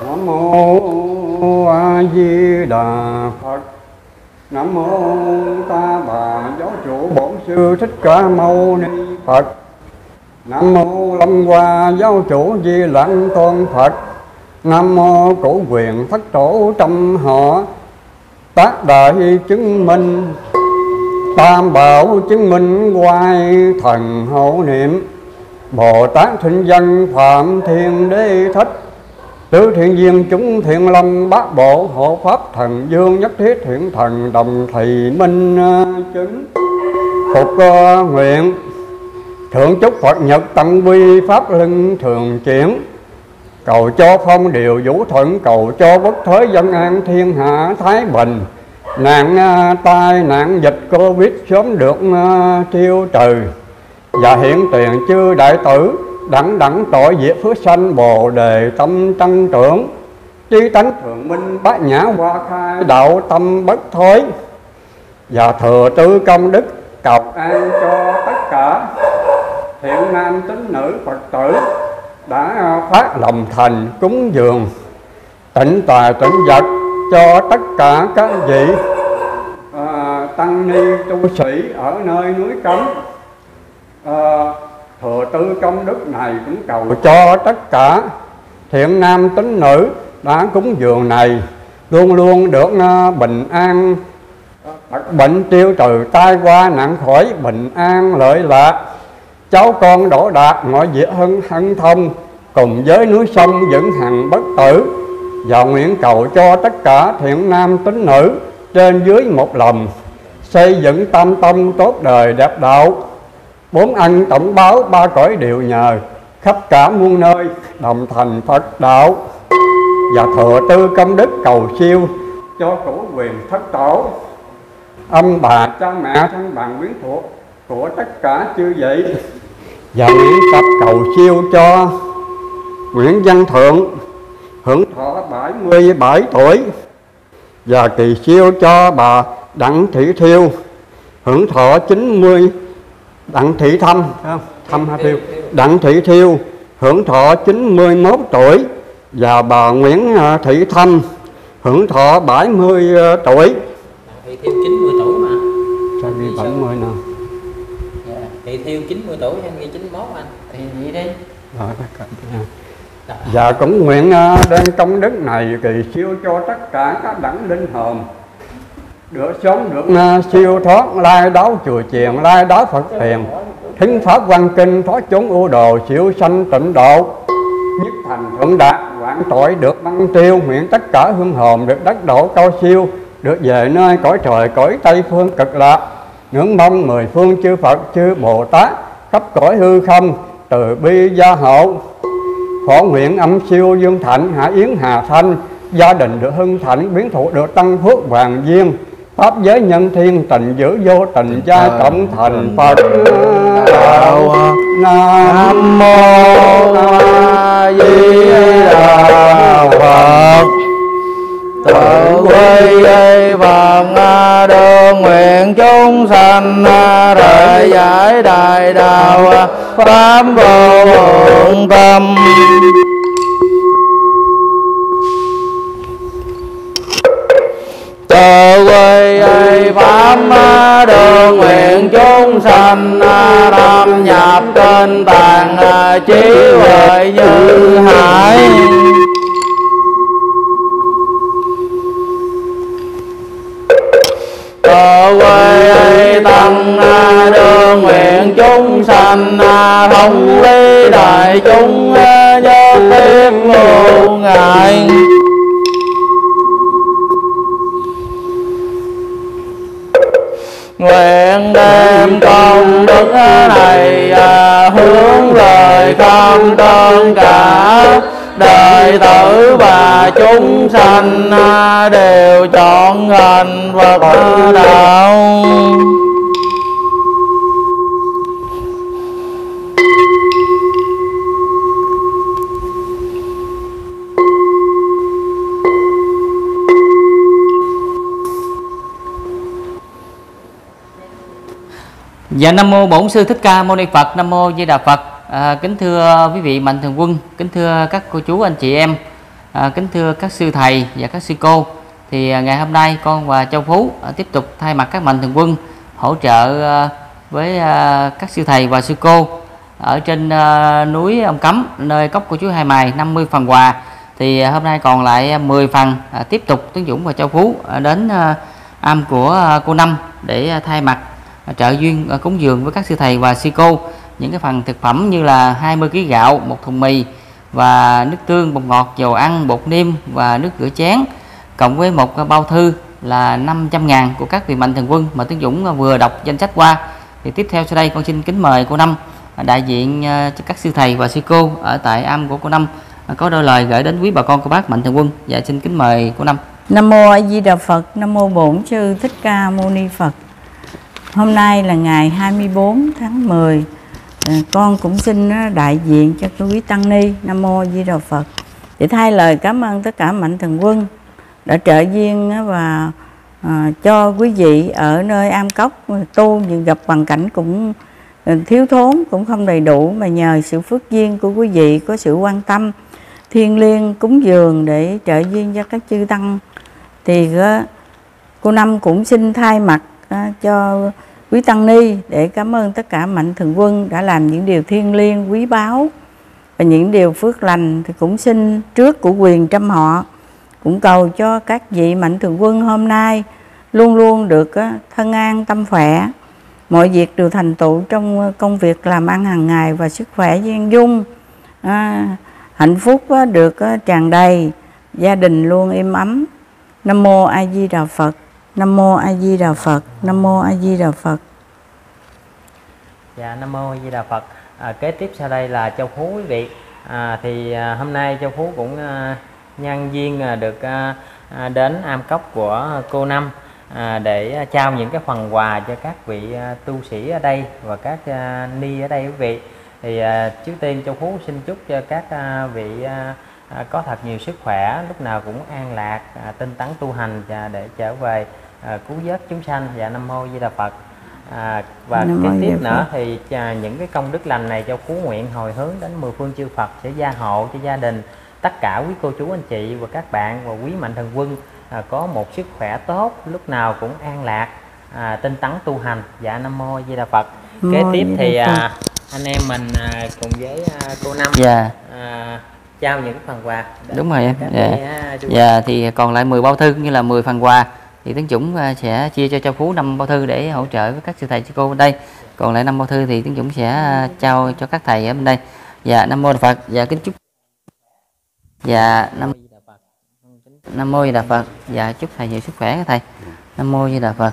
Nam mô A Di Đà Phật. Nam mô Ta Bà Giáo Chủ Bổn Sư Thích Ca Mâu Ni Phật. Nam mô Lâm Hoa Giáo Chủ Di Lãng Tôn Phật. Nam mô Cổ Quyền Thất Tổ Trăm Họ Tác Đại Chứng Minh Tam Bảo Chứng Minh Quay Thần Hậu Niệm Bồ Tát Thịnh Dân Phạm Thiên Đế Thích Tứ Thiện Viên Chúng Thiện Lâm Bát Bộ Hộ Pháp Thần Dương Nhất Thiết Thiện Thần Đồng Thị Minh Chứng Phục nguyện thượng chúc Phật Nhật Tận Vi Pháp Linh Thường Chuyển cầu cho phong điều vũ thuận cầu cho bất thế dân an thiên hạ thái bình nạn tai nạn dịch Covid sớm được tiêu trừ và hiện tiền chư đại tử đẳng đẳng tội diệt phước sanh bồ đề tâm tăng trưởng trí tánh thường minh bát nhã hoa khai đạo tâm bất thối và thừa tư công đức cầu an cho tất cả thiện nam tín nữ Phật tử đã phát lòng thành cúng dường tịnh tài tịnh vật cho tất cả các vị à, tăng ni tu sĩ ở nơi núi Cấm. À, thừa tư công đức này cũng cầu cho tất cả thiện nam tín nữ đã cúng dường này luôn luôn được uh, bình an, uh, bệnh tiêu trừ tai qua nạn khỏi, bình an lợi lạc, cháu con đỗ đạt mọi việc hân hân thông, cùng với núi sông vững hằng bất tử. Và nguyện cầu cho tất cả thiện nam tín nữ trên dưới một lòng xây dựng tam tâm tốt đời đẹp đạo, bốn ăn tổng báo ba cõi đều nhờ khắp cả muôn nơi đồng thành Phật đạo. Và thừa tư công đức cầu siêu cho Cổ Quyền Thất Tổ ông bà cha mẹ thân bằng quyến thuộc của tất cả chư vị, và nguyện cặp cầu siêu cho Nguyễn Văn Thượng hưởng thọ bảy mươi bảy tuổi, và kỳ siêu cho bà Đặng Thị Thiêu hưởng thọ chín mươi Đặng Thị Thâm Thâm hay Thiêu Đặng Thị Thiêu hưởng thọ chín mươi mốt tuổi, và bà Nguyễn Thị Thanh hưởng thọ bảy mươi tuổi. Thị Thiêu chín mươi tuổi mà. Cho ghi bảy mươi nào. Dạ, Thị Thiêu chín mươi tuổi em ghi chín mươi mốt anh. Thì vậy đi. Rồi các bạn. Và cũng nguyện đem công đức này kỳ siêu cho tất cả các đẳng linh hồn được sống được siêu thoát lai đáo chùa chiền, lai đáo Phật thiền, thính pháp văn kinh, thoát chốn ưu đồ, siêu sanh tịnh độ, nhất thành thượng đạt, vạn tội được băng tiêu. Nguyện tất cả hương hồn được đắc độ cao siêu, được về nơi cõi trời cõi Tây phương cực lạc, ngưỡng mong mười phương chư Phật chư Bồ Tát khắp cõi hư không từ bi gia hộ. Phổ nguyện âm siêu Dương Thạnh, Hạ Yến, Hà Thanh, gia đình được hưng thạnh, biến thụ được tăng phước vàng duyên, pháp giới nhân thiên tình giữ vô tình gia cộng thành Phật đạo. Nam mô A Di Đà Phật. Tự quy y vàng đơn nguyện chúng sanh đời giải đại đạo tám vô lượng tâm. Tự quy y pháp đường nguyện chúng sanh tam nhập trên tàng trí huệ như hải. Tự quy y tăng đường nguyện chúng sanh thông lý đại chúng nhất thiết vô ngại. Nguyện đem công đức này hướng về công tôn cả đệ tử và chúng sanh đều chọn hành Phật đạo. Dạ, Nam Mô Bổn Sư Thích Ca Mâu Ni Phật. Nam Mô Di Đà Phật. à, Kính thưa quý vị Mạnh Thường Quân, kính thưa các cô chú anh chị em, à, kính thưa các sư thầy và các sư cô. Thì à, ngày hôm nay con và Châu Phú à, tiếp tục thay mặt các Mạnh Thường Quân hỗ trợ à, với à, các sư thầy và sư cô ở trên à, núi Ông Cấm, nơi cốc của chú Hai Mài, năm mươi phần quà. Thì à, hôm nay còn lại mười phần, à, tiếp tục Tuấn Dũng và Châu Phú à, đến à, am của à, cô Năm để à, thay mặt trợ duyên cúng dường với các sư thầy và sư cô những cái phần thực phẩm như là hai mươi ký gạo, một thùng mì và nước tương, bột ngọt, dầu ăn, bột niêm và nước rửa chén, cộng với một bao thư là năm trăm ngàn của các vị Mạnh Thường Quân mà Tuấn Dũng vừa đọc danh sách qua. Thì tiếp theo sau đây con xin kính mời cô Năm đại diện cho các sư thầy và sư cô ở tại am của cô Năm có đôi lời gửi đến quý bà con cô bác Mạnh Thường Quân. Và xin kính mời cô Năm. Nam Mô A Di Đà Phật. Nam Mô Bổn Sư Thích Ca Mâu Ni Phật. Hôm nay là ngày hai mươi bốn tháng mười, con cũng xin đại diện cho quý Tăng Ni, Nam Mô Di Đà Phật, để thay lời cảm ơn tất cả Mạnh Thường Quân đã trợ duyên và cho quý vị ở nơi am cốc tu những gặp hoàn cảnh cũng thiếu thốn, cũng không đầy đủ, mà nhờ sự phước duyên của quý vị có sự quan tâm thiêng liêng cúng dường để trợ duyên cho các chư Tăng. Thì cô Năm cũng xin thay mặt cho quý Tăng Ni để cảm ơn tất cả Mạnh Thường Quân đã làm những điều thiêng liêng quý báu và những điều phước lành. Thì cũng xin trước của quyền trăm họ cũng cầu cho các vị Mạnh Thường Quân hôm nay luôn luôn được thân an tâm khỏe, mọi việc đều thành tựu trong công việc làm ăn hàng ngày, và sức khỏe viên dung, hạnh phúc được tràn đầy, gia đình luôn êm ấm. Nam Mô A Di Đà Phật. Nam Mô A Di Đà Phật. Nam Mô A Di Đà Phật. Dạ, Nam Mô A Di Đà Phật. à, Kế tiếp sau đây là Châu Phú quý vị. à, Thì à, hôm nay Châu Phú cũng à, nhân duyên à, được à, đến am cốc của cô Năm à, để trao những cái phần quà cho các vị tu sĩ ở đây và các ni ở đây quý vị. Thì à, trước tiên Châu Phú xin chúc cho các vị à, có thật nhiều sức khỏe, lúc nào cũng an lạc, à, tinh tấn tu hành và để trở về à, cứu vớt chúng sanh. Và Nam Mô Di Đà Phật. À, và Nam cái tiếp nữa thì à, những cái công đức lành này Châu Phú nguyện hồi hướng đến mười phương chư Phật sẽ gia hộ cho gia đình tất cả quý cô chú anh chị và các bạn và quý mạnh thường quân à, có một sức khỏe tốt, lúc nào cũng an lạc, à, tinh tấn tu hành. Dạ Nam Mô Di Đà Phật. Mô kế tiếp thì à, anh em mình à, cùng với à, cô Năm dạ. à, trao những phần quà. Đúng rồi em. Dạ. Dạ. dạ thì còn lại mười bao thư như là mười phần quà thì Tuấn Dũng sẽ chia cho Châu Phú năm bao thư để hỗ trợ với các sư thầy sư cô bên đây. Còn lại năm bao thư thì Tuấn Dũng sẽ trao cho các thầy ở bên đây. Dạ Nam Mô Đà Phật. Dạ kính chúc. Dạ Nam Mô Di Đà Phật. Nam Mô Di Đà Phật. Dạ chúc thầy nhiều sức khỏe các thầy. Nam Mô Di Đà Phật.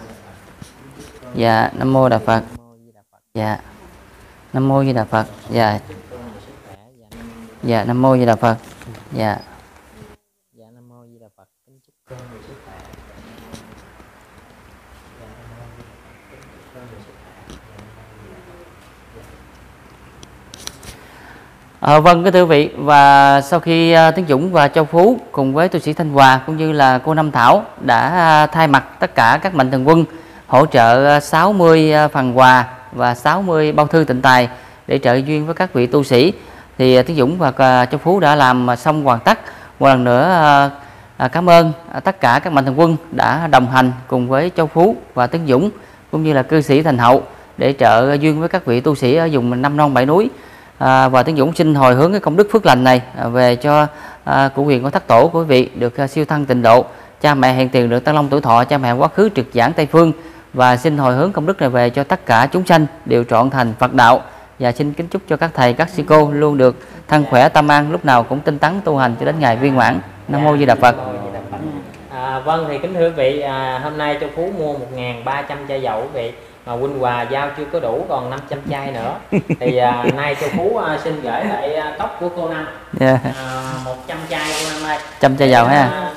Dạ Nam Mô Đà Phật. Dạ Nam Mô Di Đà Phật. Dạ Dạ Nam Mô Di Đà Phật. Dạ Dạ Nam Mô Di Đà Phật. Kính chúc con nhiều sức khỏe. À, vâng, thưa quý vị, và sau khi uh, Tuấn Dũng và Châu Phú cùng với tu sĩ Thanh Hòa cũng như là cô Nam Thảo đã uh, thay mặt tất cả các mạnh thường quân hỗ trợ uh, sáu mươi uh, phần quà và sáu mươi bao thư tịnh tài để trợ duyên với các vị tu sĩ. Thì uh, Tuấn Dũng và uh, Châu Phú đã làm uh, xong hoàn tất. Một lần nữa uh, uh, cảm ơn uh, tất cả các mạnh thường quân đã đồng hành cùng với Châu Phú và Tuấn Dũng cũng như là cư sĩ Thành Hậu để trợ duyên với các vị tu sĩ ở vùng Năm Non Bảy Núi. À, và Tuấn Dũng xin hồi hướng cái công đức phước lành này à, về cho à, cụ huyền của thất tổ của quý vị được à, siêu thăng tịnh độ, cha mẹ hiện tiền được tăng long tuổi thọ, cha mẹ quá khứ trực giảng Tây Phương, và xin hồi hướng công đức này về cho tất cả chúng sanh đều trọn thành Phật đạo. Và xin kính chúc cho các thầy các sư cô luôn được thân khỏe tâm an, lúc nào cũng tinh tấn tu hành cho đến ngày viên mãn. Nam Mô Di Đà Phật. À, vâng, thì kính thưa quý vị, à, hôm nay Châu Phú mua một nghìn ba trăm chai dầu quý vị, mà Quỳnh Hòa giao chưa có đủ, còn năm trăm chai nữa. Thì à, nay Châu Phú à, xin gửi lại à, tóc của cô Năm yeah. à, một trăm chai cô Năm đây, một trăm chai dầu ha.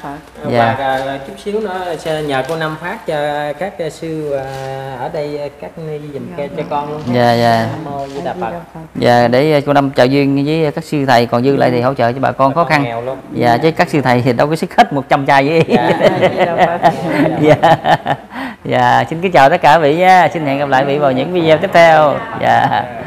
Và à, chút xíu nữa sẽ nhờ cô Năm phát cho các sư à, ở đây, các ni dùm cho con luôn. Dạ dạ. Dạ, để cô Năm trợ duyên với các sư thầy, còn dư lại thì hỗ trợ cho bà con bà khó con khăn. Dạ yeah. Chứ các sư thầy thì đâu có sức hết một trăm chai vậy. Dạ. Dạ, xin kính chào tất cả quý vị nha. Xin hẹn gặp lại quý vị vào những video tiếp theo. Dạ.